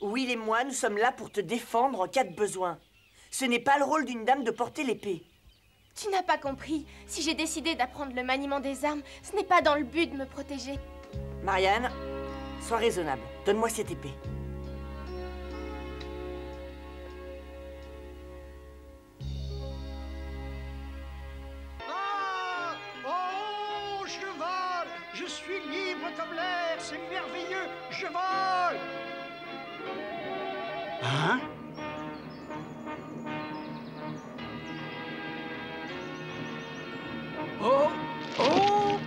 Will et moi, nous sommes là pour te défendre en cas de besoin. Ce n'est pas le rôle d'une dame de porter l'épée. Tu n'as pas compris. Si j'ai décidé d'apprendre le maniement des armes, ce n'est pas dans le but de me protéger. Marianne, sois raisonnable. Donne-moi cette épée. Ah! Oh! Je vole! Je suis libre comme l'air! C'est merveilleux! Je vole! Hein? Oh! Oh!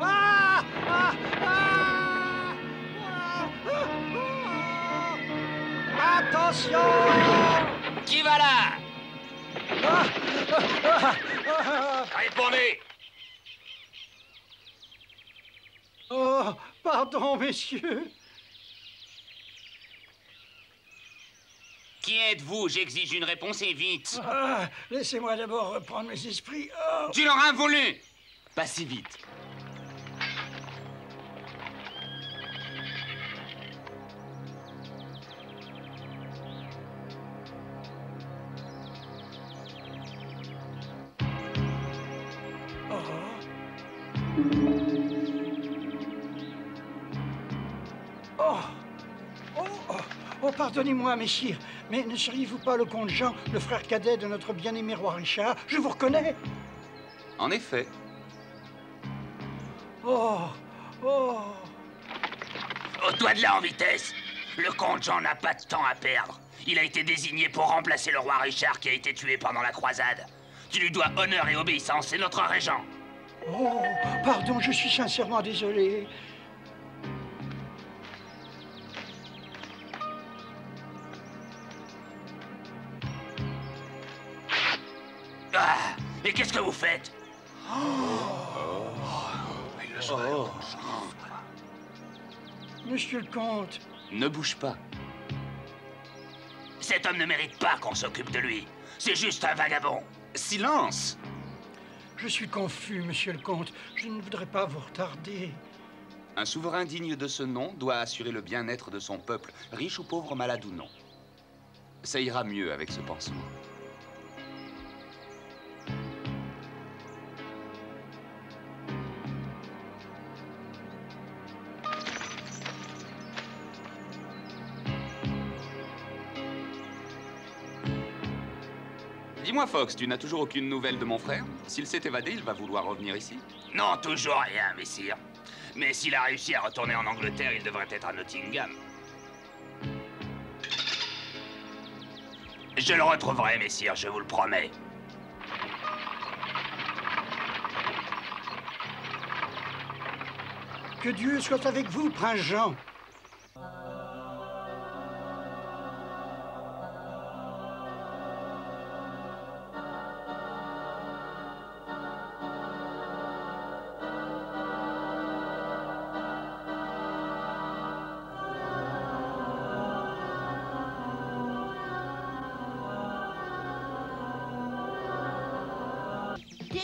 Ah! Ah! Ah! Ah! Attention! Qui va là? Répondez! Oh, pardon, messieurs. Qui êtes-vous? J'exige une réponse et vite. Ah, laissez-moi d'abord reprendre mes esprits. Oh. Tu l'auras voulu. Pas si vite. Oh. Oh. Oh. Oh. Oh, pardonnez-moi, messire. Mais ne seriez-vous pas le comte Jean, le frère cadet de notre bien-aimé roi Richard? Je vous reconnais. En effet. Oh, oh. Ôte-toi de là en vitesse. Le comte Jean n'a pas de temps à perdre. Il a été désigné pour remplacer le roi Richard qui a été tué pendant la croisade. Tu lui dois honneur et obéissance, c'est notre régent. Oh, pardon, je suis sincèrement désolé. Et qu'est-ce que vous faites? Oh, il le sauve. Oh. Monsieur le comte. Ne bouge pas. Cet homme ne mérite pas qu'on s'occupe de lui. C'est juste un vagabond. Silence. Je suis confus, monsieur le comte. Je ne voudrais pas vous retarder. Un souverain digne de ce nom doit assurer le bien-être de son peuple, riche ou pauvre, malade ou non. Ça ira mieux avec ce pansement. Dis-moi, Fox, tu n'as toujours aucune nouvelle de mon frère? S'il s'est évadé, il va vouloir revenir ici? Non, toujours rien, messire. Mais s'il a réussi à retourner en Angleterre, il devrait être à Nottingham. Je le retrouverai, messire, je vous le promets. Que Dieu soit avec vous, prince Jean.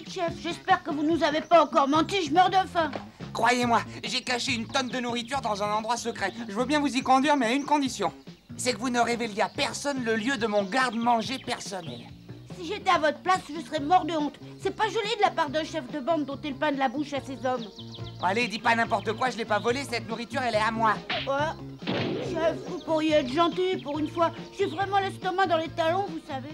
Chef, j'espère que vous nous avez pas encore menti, je meurs de faim. Croyez-moi, j'ai caché une tonne de nourriture dans un endroit secret. Je veux bien vous y conduire, mais à une condition. C'est que vous ne révéliez à personne le lieu de mon garde-manger personnel. Si j'étais à votre place, je serais mort de honte. C'est pas joli de la part d'un chef de bande d'ôter le pain de la bouche à ses hommes. Allez, dis pas n'importe quoi, je l'ai pas volé, cette nourriture, elle est à moi. Ouais. Chef, vous pourriez être gentil pour une fois. J'ai vraiment l'estomac dans les talons, vous savez.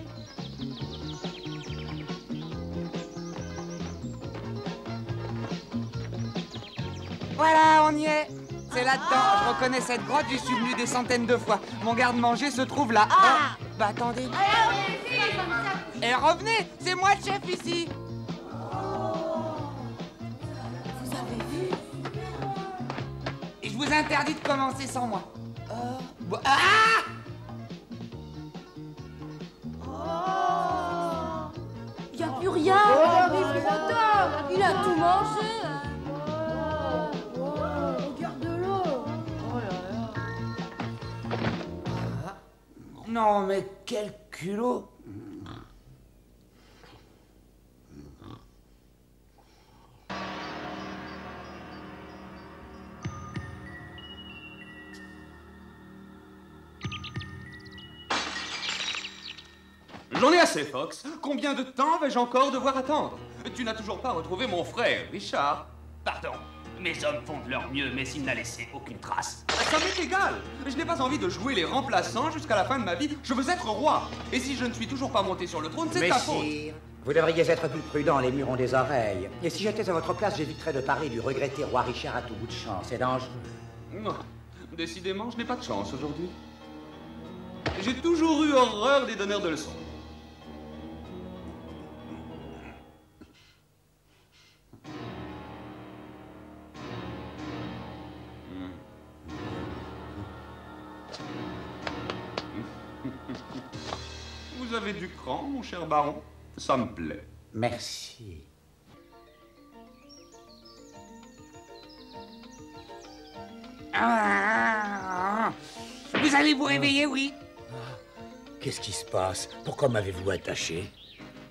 Voilà, on y est. C'est là-dedans. Je reconnais cette grotte, j'y suis venu des centaines de fois. Mon garde-manger se trouve là. Oh, bah attendez. Et revenez, c'est moi le chef ici. Vous avez vu? Et je vous interdis de commencer sans moi. Y a plus rien. Il a tout mangé. Non, mais quel culot! J'en ai assez, Fox. Combien de temps vais-je encore devoir attendre? Tu n'as toujours pas retrouvé mon frère, Richard. Pardon. Mes hommes font de leur mieux, mais il n'a laissé aucune trace. Ça m'est égal. Je n'ai pas envie de jouer les remplaçants jusqu'à la fin de ma vie. Je veux être roi. Et si je ne suis toujours pas monté sur le trône, c'est ta faute. Vous devriez être plus prudent, les murs ont des oreilles. Et si j'étais à votre place, j'éviterais de parler du regretté roi Richard à tout bout de champ. C'est dangereux. Décidément, je n'ai pas de chance aujourd'hui. J'ai toujours eu horreur des donneurs de leçons. Vous avez du cran, mon cher baron. Ça me plaît. Merci. Vous allez vous réveiller, oui? Qu'est-ce qui se passe? Pourquoi m'avez-vous attaché?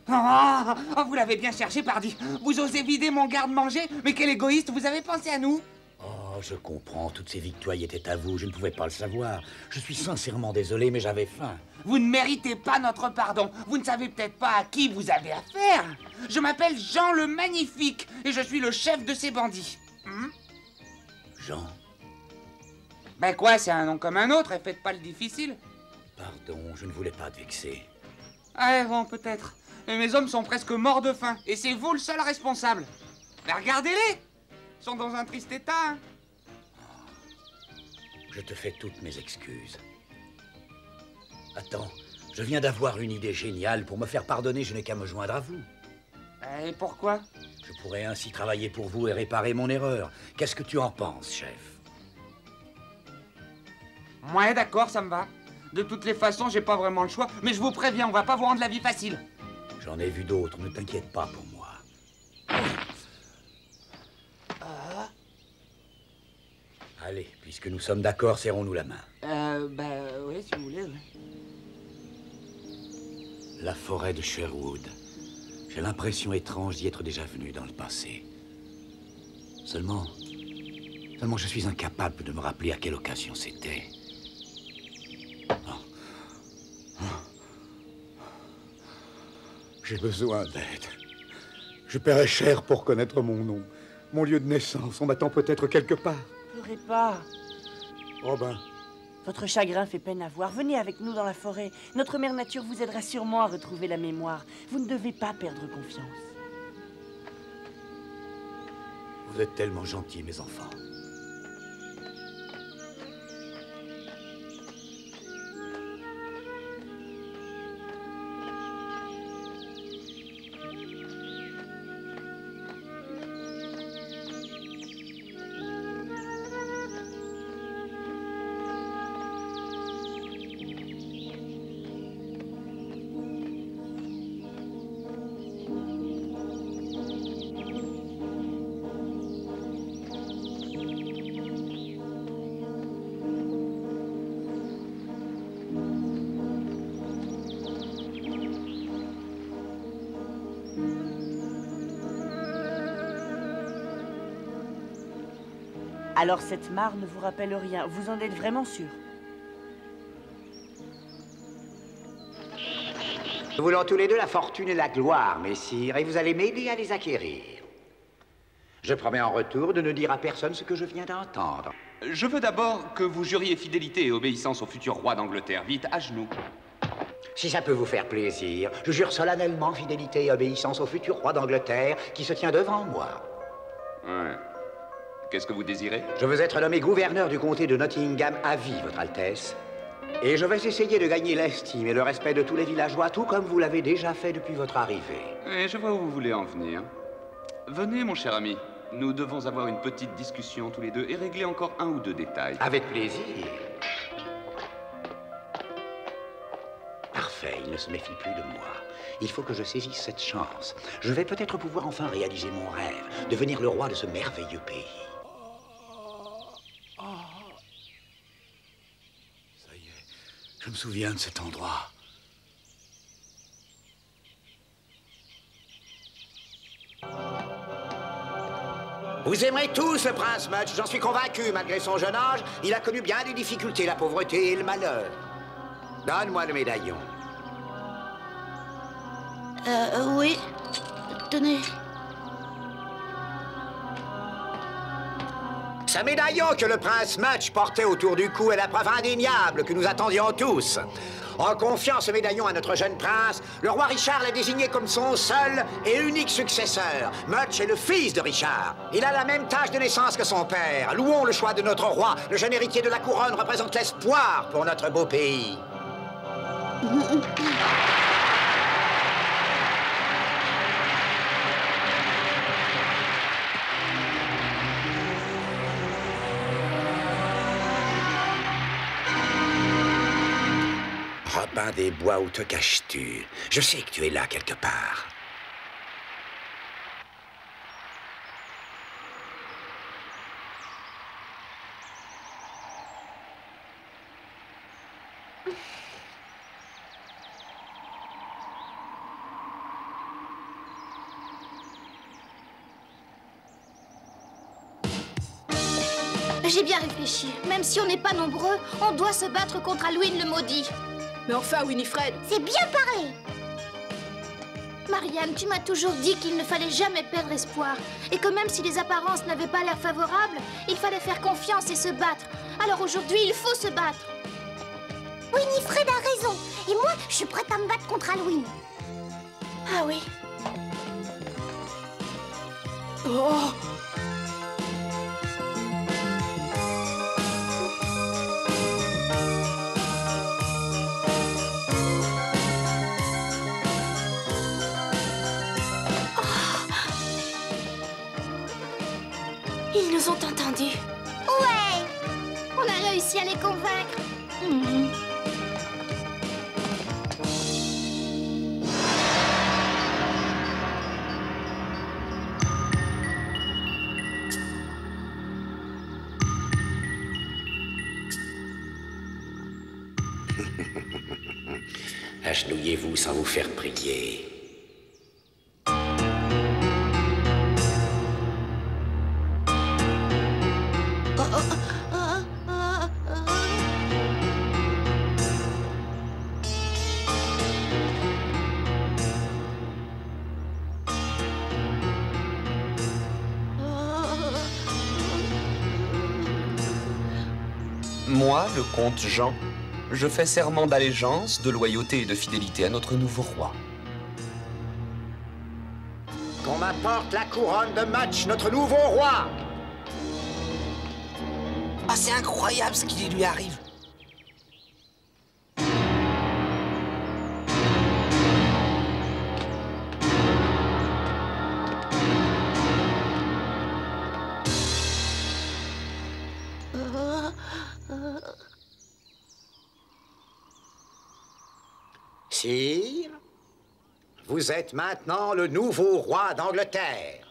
Vous l'avez bien cherché, pardi. Vous osez vider mon garde-manger? Mais quel égoïste, vous avez pensé à nous? Oh, je comprends. Toutes ces victoires étaient à vous. Je ne pouvais pas le savoir. Je suis sincèrement désolé, mais j'avais faim. Vous ne méritez pas notre pardon. Vous ne savez peut-être pas à qui vous avez affaire. Je m'appelle Jean le Magnifique et je suis le chef de ces bandits. Jean? Ben quoi, c'est un nom comme un autre et faites pas le difficile. Pardon, je ne voulais pas te vexer. Ah bon, peut-être. Mais mes hommes sont presque morts de faim et c'est vous le seul responsable. Mais regardez-les! Ils sont dans un triste état, hein. Je te fais toutes mes excuses. Attends, je viens d'avoir une idée géniale. Pour me faire pardonner, je n'ai qu'à me joindre à vous. Et pourquoi? Je pourrais ainsi travailler pour vous et réparer mon erreur. Qu'est-ce que tu en penses, chef? Ouais, d'accord, ça me va. De toutes les façons, j'ai pas vraiment le choix. Mais je vous préviens, on va pas vous rendre la vie facile. J'en ai vu d'autres, ne t'inquiète pas pour moi. Allez, puisque nous sommes d'accord, serrons-nous la main. Oui, si vous voulez. La forêt de Sherwood. J'ai l'impression étrange d'y être déjà venu dans le passé. Seulement, je suis incapable de me rappeler à quelle occasion c'était. J'ai besoin d'aide. Je paierai cher pour connaître mon nom, mon lieu de naissance. On m'attend peut-être quelque part. Ne pleurez pas. Robin. Votre chagrin fait peine à voir. Venez avec nous dans la forêt. Notre mère nature vous aidera sûrement à retrouver la mémoire. Vous ne devez pas perdre confiance. Vous êtes tellement gentils, mes enfants. Alors cette mare ne vous rappelle rien, vous en êtes vraiment sûr? Nous voulons tous les deux la fortune et la gloire, messire, et vous allez m'aider à les acquérir. Je promets en retour de ne dire à personne ce que je viens d'entendre. Je veux d'abord que vous juriez fidélité et obéissance au futur roi d'Angleterre. Vite, à genoux. Si ça peut vous faire plaisir, je jure solennellement fidélité et obéissance au futur roi d'Angleterre qui se tient devant moi. Ouais. Qu'est-ce que vous désirez? Je veux être nommé gouverneur du comté de Nottingham à vie, Votre Altesse. Et je vais essayer de gagner l'estime et le respect de tous les villageois, tout comme vous l'avez déjà fait depuis votre arrivée. Et je vois où vous voulez en venir. Venez, mon cher ami. Nous devons avoir une petite discussion tous les deux et régler encore un ou deux détails. Avec plaisir. Parfait, il ne se méfie plus de moi. Il faut que je saisisse cette chance. Je vais peut-être pouvoir enfin réaliser mon rêve, devenir le roi de ce merveilleux pays. Je me souviens de cet endroit. Vous aimerez tous le prince Mudge, j'en suis convaincu. Malgré son jeune âge, il a connu bien des difficultés, la pauvreté et le malheur. Donne-moi le médaillon. Oui. Tenez. Ce médaillon que le prince Mudge portait autour du cou est la preuve indéniable que nous attendions tous. En confiant ce médaillon à notre jeune prince, le roi Richard l'a désigné comme son seul et unique successeur. Mudge est le fils de Richard. Il a la même tâche de naissance que son père. Louons le choix de notre roi. Le jeune héritier de la couronne représente l'espoir pour notre beau pays. Robin des Bois, où te caches-tu? Je sais que tu es là quelque part. J'ai bien réfléchi. Même si on n'est pas nombreux, on doit se battre contre Alwyn le maudit. Mais enfin, Winifred... C'est bien pareil. Marianne, tu m'as toujours dit qu'il ne fallait jamais perdre espoir. Et que même si les apparences n'avaient pas l'air favorables, il fallait faire confiance et se battre. Alors aujourd'hui, il faut se battre. Winifred a raison. Et moi, je suis prête à me battre contre Alwyn. Ah oui. Oh! Ils ont entendu. Ouais! On a réussi à les convaincre. Agenouillez-vous sans vous faire prier. Moi, le comte Jean, je fais serment d'allégeance, de loyauté et de fidélité à notre nouveau roi. Qu'on m'apporte la couronne de Much, notre nouveau roi! Ah, c'est incroyable ce qui lui arrive! Sire, vous êtes maintenant le nouveau roi d'Angleterre.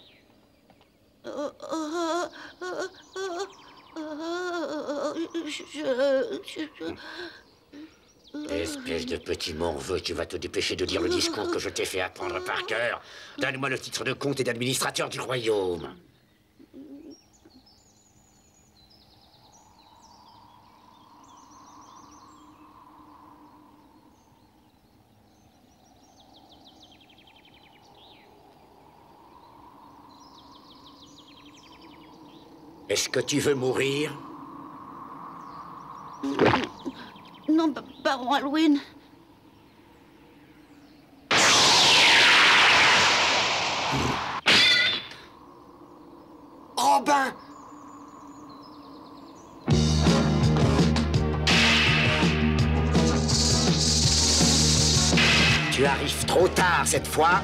Espèce de petit morveux, tu vas te dépêcher de dire le discours que je t'ai fait apprendre par cœur. Donne-moi le titre de comte et d'administrateur du royaume. Est-ce que tu veux mourir? Non, baron Alwyn. Robin! Tu arrives trop tard cette fois.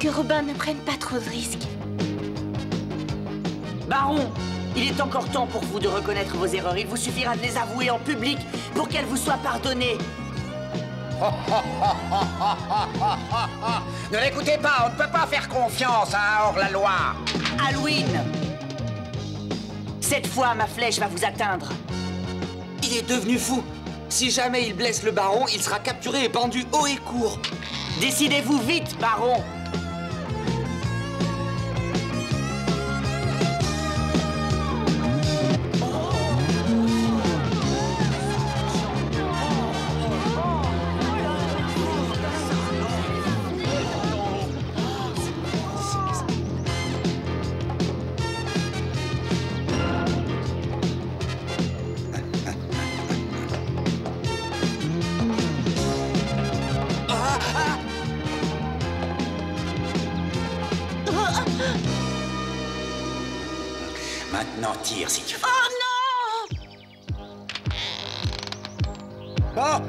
Que Robin ne prenne pas trop de risques. Baron, il est encore temps pour vous de reconnaître vos erreurs. Il vous suffira de les avouer en public pour qu'elles vous soient pardonnées. Ne l'écoutez pas, on ne peut pas faire confiance à un hors-la-loi. Alwyn, cette fois, ma flèche va vous atteindre. Il est devenu fou. Si jamais il blesse le baron, il sera capturé et pendu haut et court. Décidez-vous vite, baron. Maintenant, tire si tu veux. Oh non! Oh!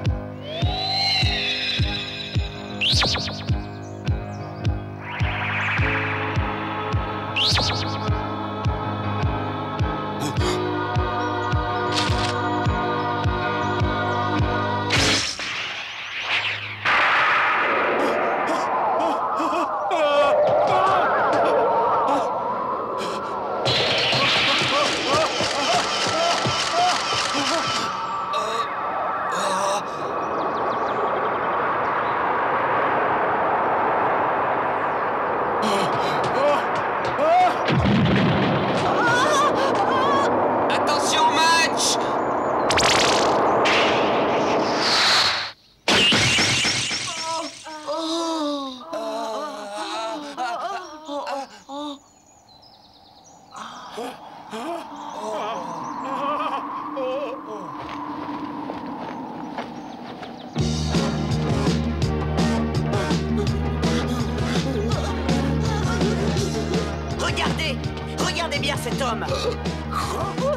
Regardez bien cet homme.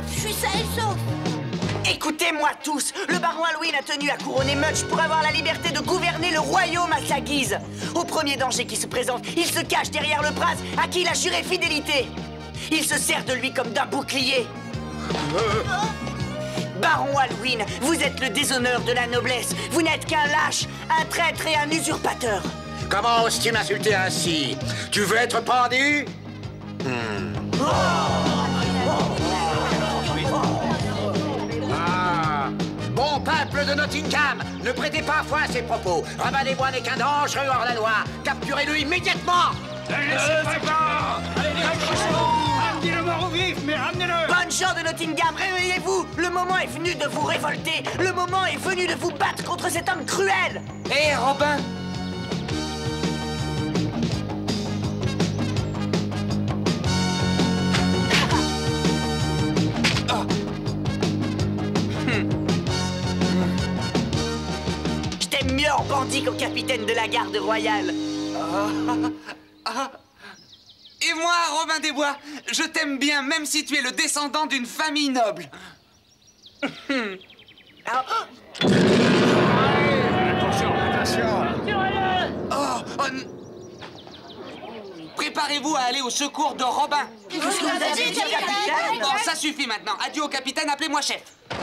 Je suis sain et sauf. Écoutez-moi tous. Le baron Alwyn a tenu à couronner Mudge pour avoir la liberté de gouverner le royaume à sa guise. Au premier danger qui se présente, il se cache derrière le prince à qui il a juré fidélité. Il se sert de lui comme d'un bouclier. Baron Alwyn, vous êtes le déshonneur de la noblesse. Vous n'êtes qu'un lâche, un traître et un usurpateur. Comment oses-tu m'insulter ainsi? Tu veux être pendu? Ah, bon peuple de Nottingham, ne prêtez pas foi à ces propos. Ravalez-moi n'est qu'un dangereux hors la loi. Capturez-le immédiatement. Ramenez-le mort au vif, mais ramenez-le. Bonnes gens de Nottingham, réveillez-vous. Le moment est venu de vous révolter. Le moment est venu de vous battre contre cet homme cruel. Hé, Robin. identique au capitaine de la garde royale. Et moi, Robin des Bois, je t'aime bien, même si tu es le descendant d'une famille noble. Attention, attention. Préparez-vous à aller au secours de Robin. Non, ça suffit maintenant. Adieu au capitaine, appelez-moi chef.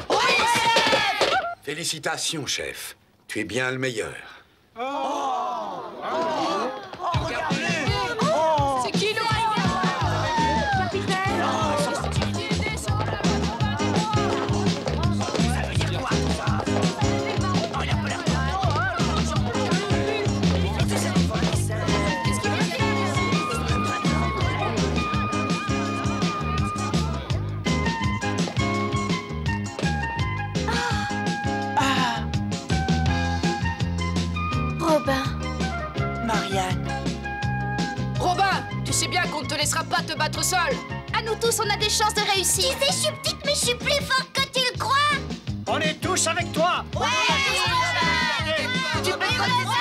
Oui, chef. Félicitations, chef. Tu es bien le meilleur. Oh, regardez. C'est qui le qu'on ne te laissera pas te battre seul. À nous tous, on a des chances de réussir. Tu sais, je suis petite, mais je suis plus forte que tu le crois. On est tous avec toi. Ouais, tu peux continuer.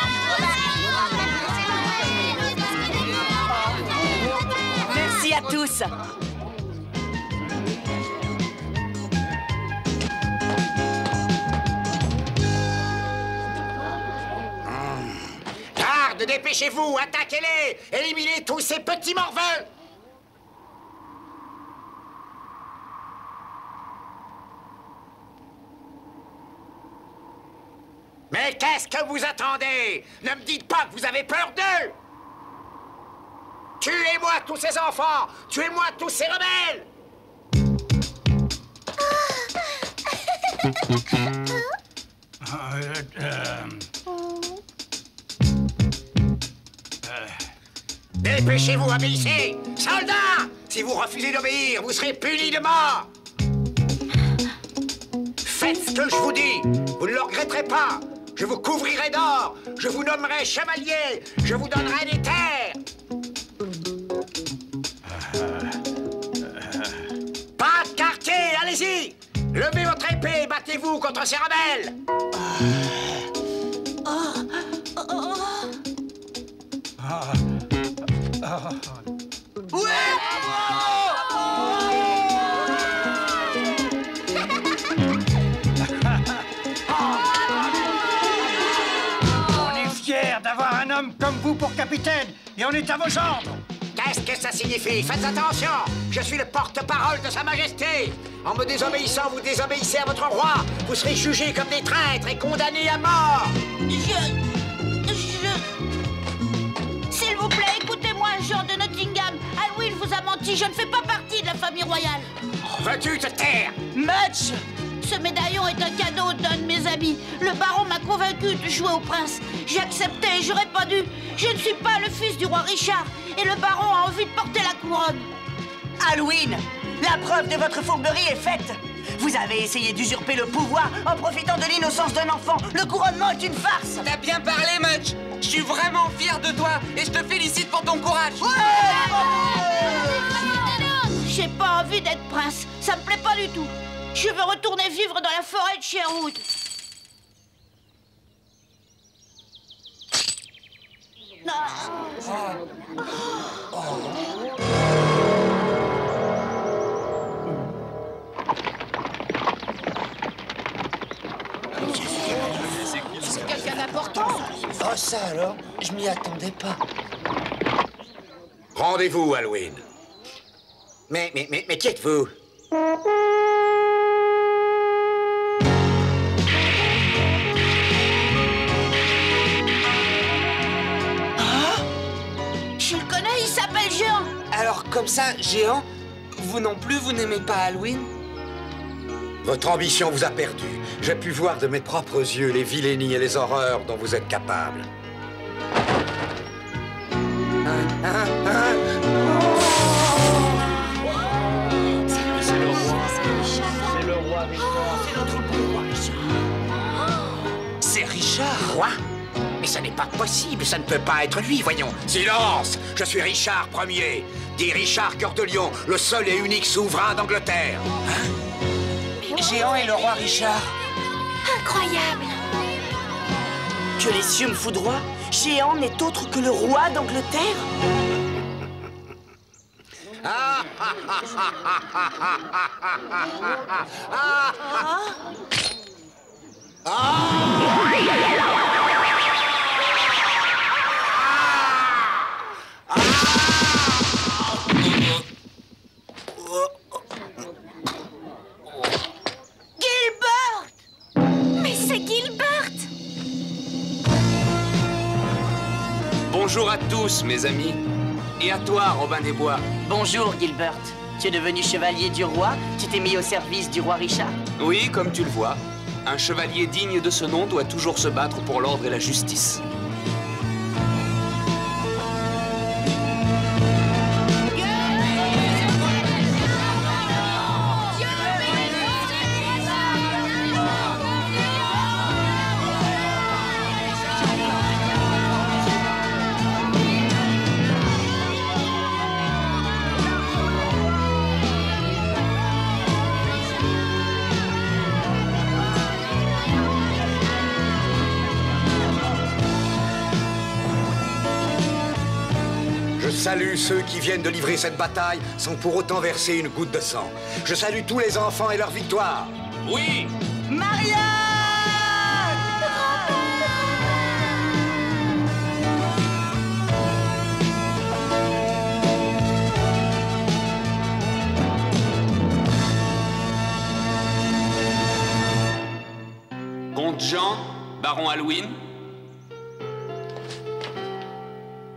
Merci à tous. Dépêchez-vous, attaquez-les! Éliminez tous ces petits morveux! Mais qu'est-ce que vous attendez? Ne me dites pas que vous avez peur d'eux! Tuez-moi tous ces enfants! Tuez-moi tous ces rebelles! Dépêchez-vous, obéissez! Soldats! Si vous refusez d'obéir, vous serez punis de mort! Faites ce que je vous dis! Vous ne le regretterez pas! Je vous couvrirai d'or! Je vous nommerai chevalier! Je vous donnerai des terres! Pas de quartier! Allez-y! Levez votre épée et battez-vous contre ces rebelles! Pour capitaine, et on est à vos ordres. Qu'est-ce que ça signifie? Faites attention, je suis le porte-parole de Sa Majesté. En me désobéissant, vous désobéissez à votre roi. Vous serez jugés comme des traîtres et condamnés à mort. S'il vous plaît, écoutez-moi, Jean de Nottingham. Alwyn vous a menti, je ne fais pas partie de la famille royale. Veux-tu te taire? Mudge, ce médaillon est un cadeau d'un de mes amis. Le baron m'a convaincu de jouer au prince. J'ai accepté et j'aurais pas dû. Je ne suis pas le fils du roi Richard et le baron a envie de porter la couronne. Alwyn, la preuve de votre fourberie est faite. Vous avez essayé d'usurper le pouvoir en profitant de l'innocence d'un enfant. Le couronnement est une farce. T'as bien parlé, Mudge. Je suis vraiment fier de toi et je te félicite pour ton courage. J'ai pas envie d'être prince. Ça me plaît pas du tout. Je veux retourner vivre dans la forêt de Sherwood. C'est quelqu'un d'important. Oh, ça alors, je m'y attendais pas. Rendez-vous, Alwyn. Mais qui êtes-vous? Alors, comme ça, géant, vous non plus, vous n'aimez pas Alwyn? Votre ambition vous a perdu. J'ai pu voir de mes propres yeux les vilainies et les horreurs dont vous êtes capable. C'est le roi. C'est le roi Richard. C'est notre bon roi Richard. C'est Richard, roi? Mais ça n'est pas possible, ça ne peut pas être lui, voyons. Silence! Je suis Richard Ier, dit Richard Cœur de Lion, le seul et unique souverain d'Angleterre. Géant et le roi Richard. Incroyable! Que les yeux me foudroient, Chéan n'est autre que le roi d'Angleterre. Bonjour à tous, mes amis. Et à toi, Robin des Bois. Bonjour, Gilbert. Tu es devenu chevalier du roi, tu t'es mis au service du roi Richard. Oui, comme tu le vois. Un chevalier digne de ce nom doit toujours se battre pour l'ordre et la justice. Salue ceux qui viennent de livrer cette bataille sans pour autant verser une goutte de sang. Je salue tous les enfants et leur victoire. Oui, Marianne. Comte Jean, baron Alwyn,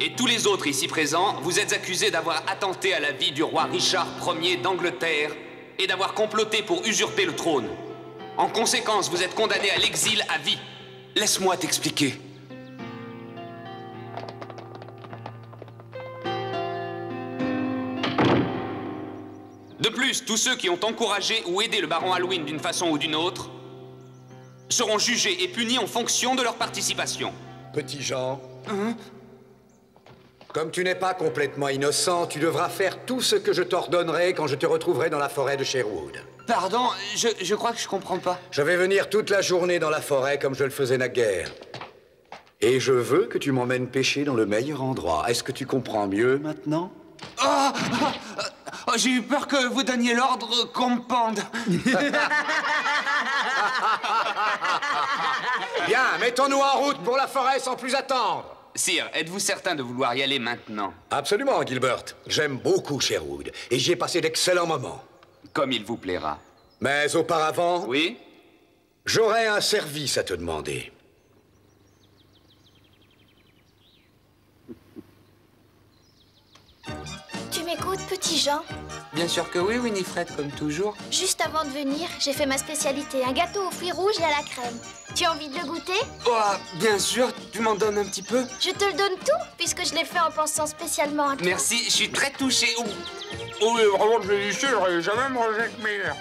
et tous les autres ici présents, vous êtes accusés d'avoir attenté à la vie du roi Richard Ier d'Angleterre et d'avoir comploté pour usurper le trône. En conséquence, vous êtes condamnés à l'exil à vie. Laisse-moi t'expliquer. De plus, tous ceux qui ont encouragé ou aidé le baron Alwyn d'une façon ou d'une autre seront jugés et punis en fonction de leur participation. Petit Jean. Comme tu n'es pas complètement innocent, tu devras faire tout ce que je t'ordonnerai quand je te retrouverai dans la forêt de Sherwood. Pardon, je crois que je comprends pas. Je vais venir toute la journée dans la forêt comme je le faisais naguère. Et je veux que tu m'emmènes pêcher dans le meilleur endroit. Est-ce que tu comprends mieux maintenant? J'ai eu peur que vous donniez l'ordre qu'on me pende. Bien, mettons-nous en route pour la forêt sans plus attendre. Sire, êtes-vous certain de vouloir y aller maintenant? Absolument, Gilbert. J'aime beaucoup Sherwood, et j'y ai passé d'excellents moments. Comme il vous plaira. Mais auparavant... Oui? J'aurais un service à te demander. Tu m'écoutes, petit Jean? Bien sûr que oui, Winifred, comme toujours. Juste avant de venir, j'ai fait ma spécialité, un gâteau aux fruits rouges et à la crème. Tu as envie de le goûter? Oh, bien sûr, tu m'en donnes un petit peu? Je te le donne tout, puisque je l'ai fait en pensant spécialement à toi. Merci, je suis très touchée. Oui, vraiment délicieux, j'aurais jamais mangé de meilleur.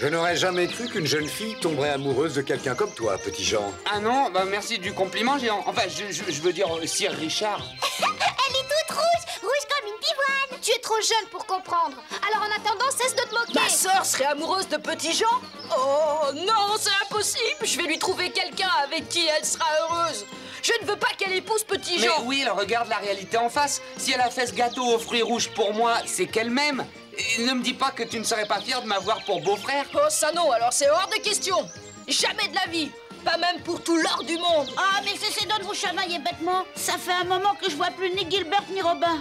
Je n'aurais jamais cru qu'une jeune fille tomberait amoureuse de quelqu'un comme toi, petit Jean. Ah non, bah merci du compliment, géant. Enfin, je veux dire, Sir Richard. Elle est toute rouge, rouge comme une pivoine. Tu es trop jeune pour comprendre. Alors en attendant, cesse de te moquer. Ma sœur serait amoureuse de petit Jean? Oh non, c'est impossible. Je vais lui trouver quelqu'un avec qui elle sera heureuse. Je ne veux pas qu'elle épouse petit Jean. Mais oui, elle regarde la réalité en face. Si elle a fait ce gâteau aux fruits rouges pour moi, c'est qu'elle m'aime. Et ne me dis pas que tu ne serais pas fier de m'avoir pour beau-frère. Oh, ça non, alors c'est hors de question. Jamais de la vie. Pas même pour tout l'or du monde. Ah, mais cessez donc de vous chamailler bêtement. Ça fait un moment que je vois plus ni Gilbert ni Robin.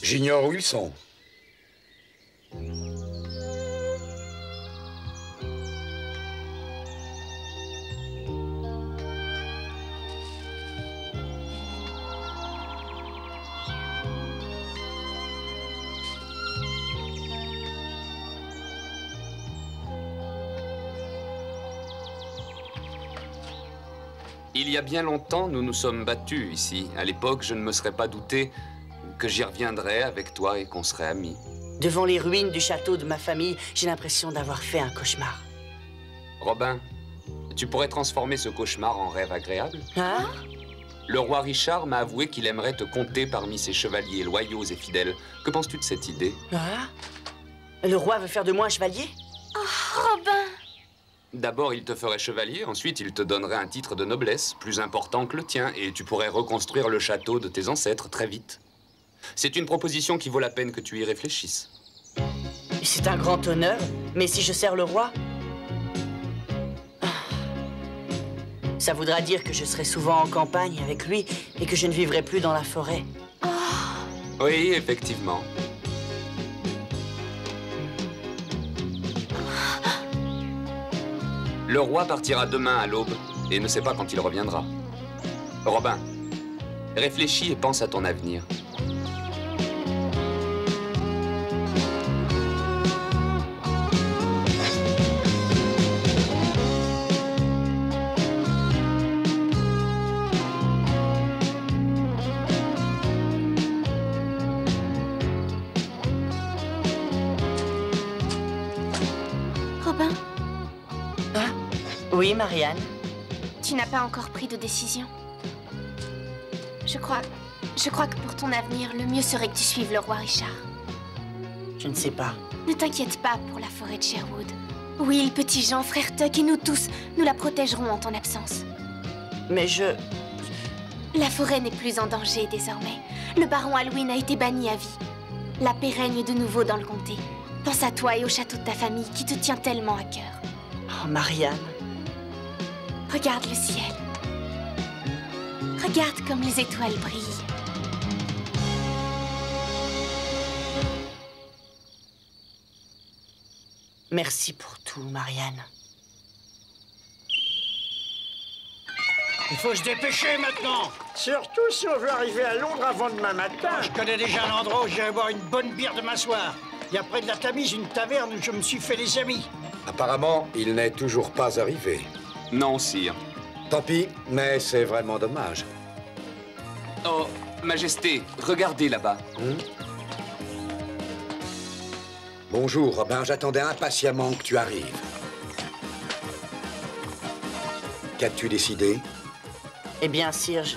J'ignore où ils sont. Il y a bien longtemps, nous nous sommes battus ici. À l'époque, je ne me serais pas douté que j'y reviendrais avec toi et qu'on serait amis. Devant les ruines du château de ma famille, j'ai l'impression d'avoir fait un cauchemar. Robin, tu pourrais transformer ce cauchemar en rêve agréable? Hein? Le roi Richard m'a avoué qu'il aimerait te compter parmi ses chevaliers loyaux et fidèles. Que penses-tu de cette idée? Le roi veut faire de moi un chevalier? Oh, Robin! D'abord, il te ferait chevalier, ensuite il te donnerait un titre de noblesse, plus important que le tien, et tu pourrais reconstruire le château de tes ancêtres très vite. C'est une proposition qui vaut la peine que tu y réfléchisses. C'est un grand honneur, mais si je sers le roi, ça voudra dire que je serai souvent en campagne avec lui et que je ne vivrai plus dans la forêt. Oh. Oui, effectivement. Le roi partira demain à l'aube et ne sait pas quand il reviendra. Robin, réfléchis et pense à ton avenir. Oui, Marianne. Tu n'as pas encore pris de décision. Je crois que pour ton avenir, le mieux serait que tu suives le roi Richard. Je ne sais pas. Ne t'inquiète pas pour la forêt de Sherwood. Oui, le petit Jean, frère Tuck et nous tous, nous la protégerons en ton absence. Mais je... La forêt n'est plus en danger désormais. Le baron Alwyn a été banni à vie. La paix règne de nouveau dans le comté. Pense à toi et au château de ta famille qui te tient tellement à cœur. Oh, Marianne... Regarde le ciel. Regarde comme les étoiles brillent. Merci pour tout, Marianne. Il faut se dépêcher maintenant. Surtout si on veut arriver à Londres avant demain matin. Je connais déjà un endroit où j'irai boire une bonne bière demain soir. Il y a près de la Tamise une taverne où je me suis fait des amis. Apparemment, il n'est toujours pas arrivé. Non, sire. Tant pis, mais c'est vraiment dommage. Oh, Majesté, regardez là-bas. Bonjour, Robin. J'attendais impatiemment que tu arrives. Qu'as-tu décidé? Eh bien, sire, je...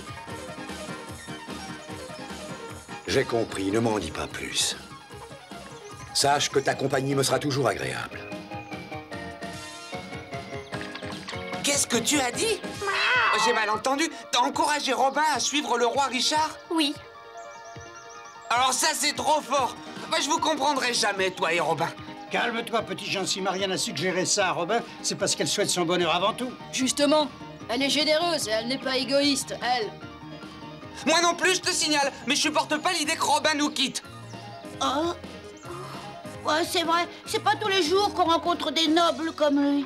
J'ai compris, ne m'en dis pas plus. Sache que ta compagnie me sera toujours agréable. Qu'est-ce que tu as dit? J'ai mal entendu. T'as encouragé Robin à suivre le roi Richard? Oui. Alors ça, c'est trop fort. Moi, je vous comprendrai jamais, toi et Robin. Calme-toi, petit Jean. Si Marianne a suggéré ça à Robin, c'est parce qu'elle souhaite son bonheur avant tout. Justement. Elle est généreuse et elle n'est pas égoïste, elle. Moi non plus, je te signale. Mais je supporte pas l'idée que Robin nous quitte. Oh. Ouais, c'est vrai. C'est pas tous les jours qu'on rencontre des nobles comme lui.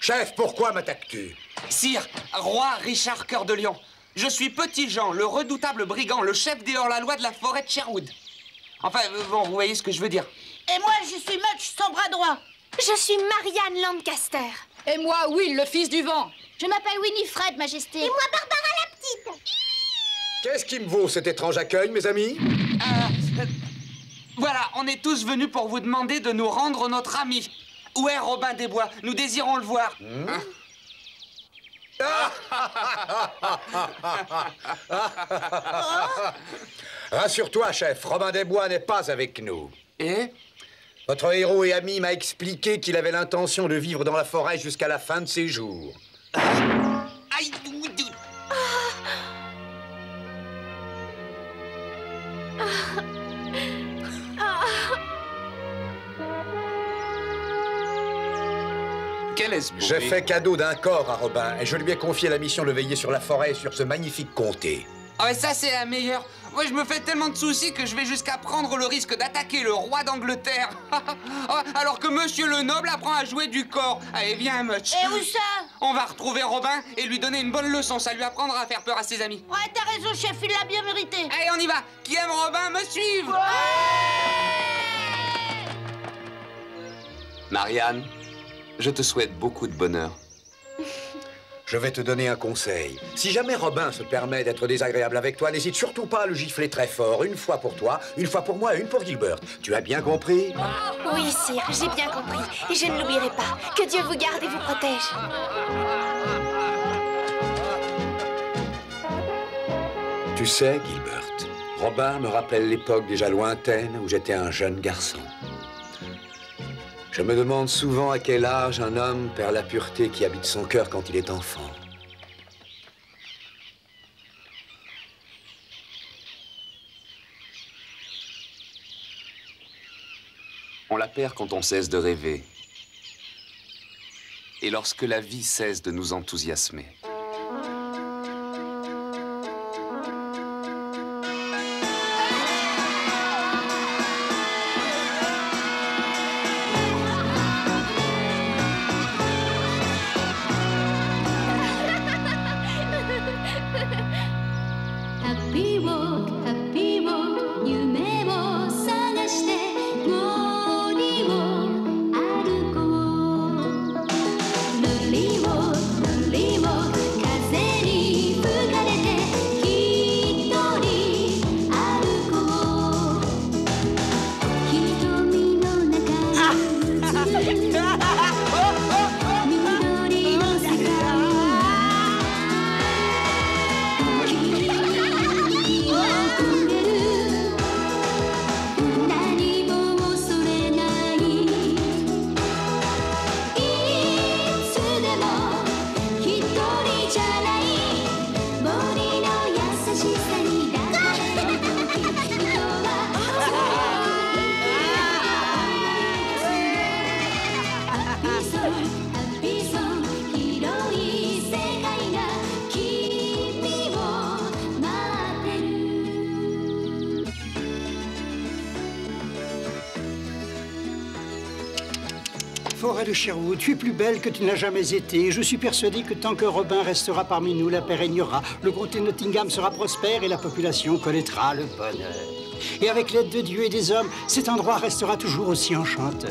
Chef, pourquoi m'attaques-tu? Sire, roi Richard Cœur de Lion, je suis Petit Jean, le redoutable brigand, le chef des hors-la-loi de la forêt de Sherwood. Enfin, bon, vous voyez ce que je veux dire. Et moi, je suis Mudge, son bras droit. Je suis Marianne Lancaster. Et moi, Will, le fils du vent. Je m'appelle Winifred, Majesté. Et moi, Barbara la petite. Qu'est-ce qui me vaut cet étrange accueil, mes amis? Voilà, on est tous venus pour vous demander de nous rendre notre ami. Où est Robin des Bois? Nous désirons le voir. Rassure-toi, chef, Robin des Bois n'est pas avec nous. Et votre héros et ami m'a expliqué qu'il avait l'intention de vivre dans la forêt jusqu'à la fin de ses jours. J'ai fait cadeau d'un corps à Robin et je lui ai confié la mission de veiller sur la forêt et sur ce magnifique comté. Ah mais ça, c'est la meilleure. Moi, je me fais tellement de soucis que je vais jusqu'à prendre le risque d'attaquer le roi d'Angleterre. Alors que Monsieur le Noble apprend à jouer du corps. Allez, viens, Much. Et où ça? On va retrouver Robin et lui donner une bonne leçon. Ça lui apprendra à faire peur à ses amis. Ouais, t'as raison, chef, il l'a bien mérité. Allez, on y va. Qui aime Robin, me suivre. Ouais. Marianne, je te souhaite beaucoup de bonheur. Je vais te donner un conseil. Si jamais Robin se permet d'être désagréable avec toi, n'hésite surtout pas à le gifler très fort. Une fois pour toi, une fois pour moi et une pour Gilbert. Tu as bien compris? Oui, sire, j'ai bien compris. Et je ne l'oublierai pas. Que Dieu vous garde et vous protège. Tu sais, Gilbert, Robin me rappelle l'époque déjà lointaine où j'étais un jeune garçon. Je me demande souvent à quel âge un homme perd la pureté qui habite son cœur quand il est enfant. On la perd quand on cesse de rêver. Et lorsque la vie cesse de nous enthousiasmer. Forêt de Sherwood, tu es plus belle que tu n'as jamais été. Et je suis persuadé que tant que Robin restera parmi nous, la paix régnera. Le comté Nottingham sera prospère et la population connaîtra le bonheur. Et avec l'aide de Dieu et des hommes, cet endroit restera toujours aussi enchanteur.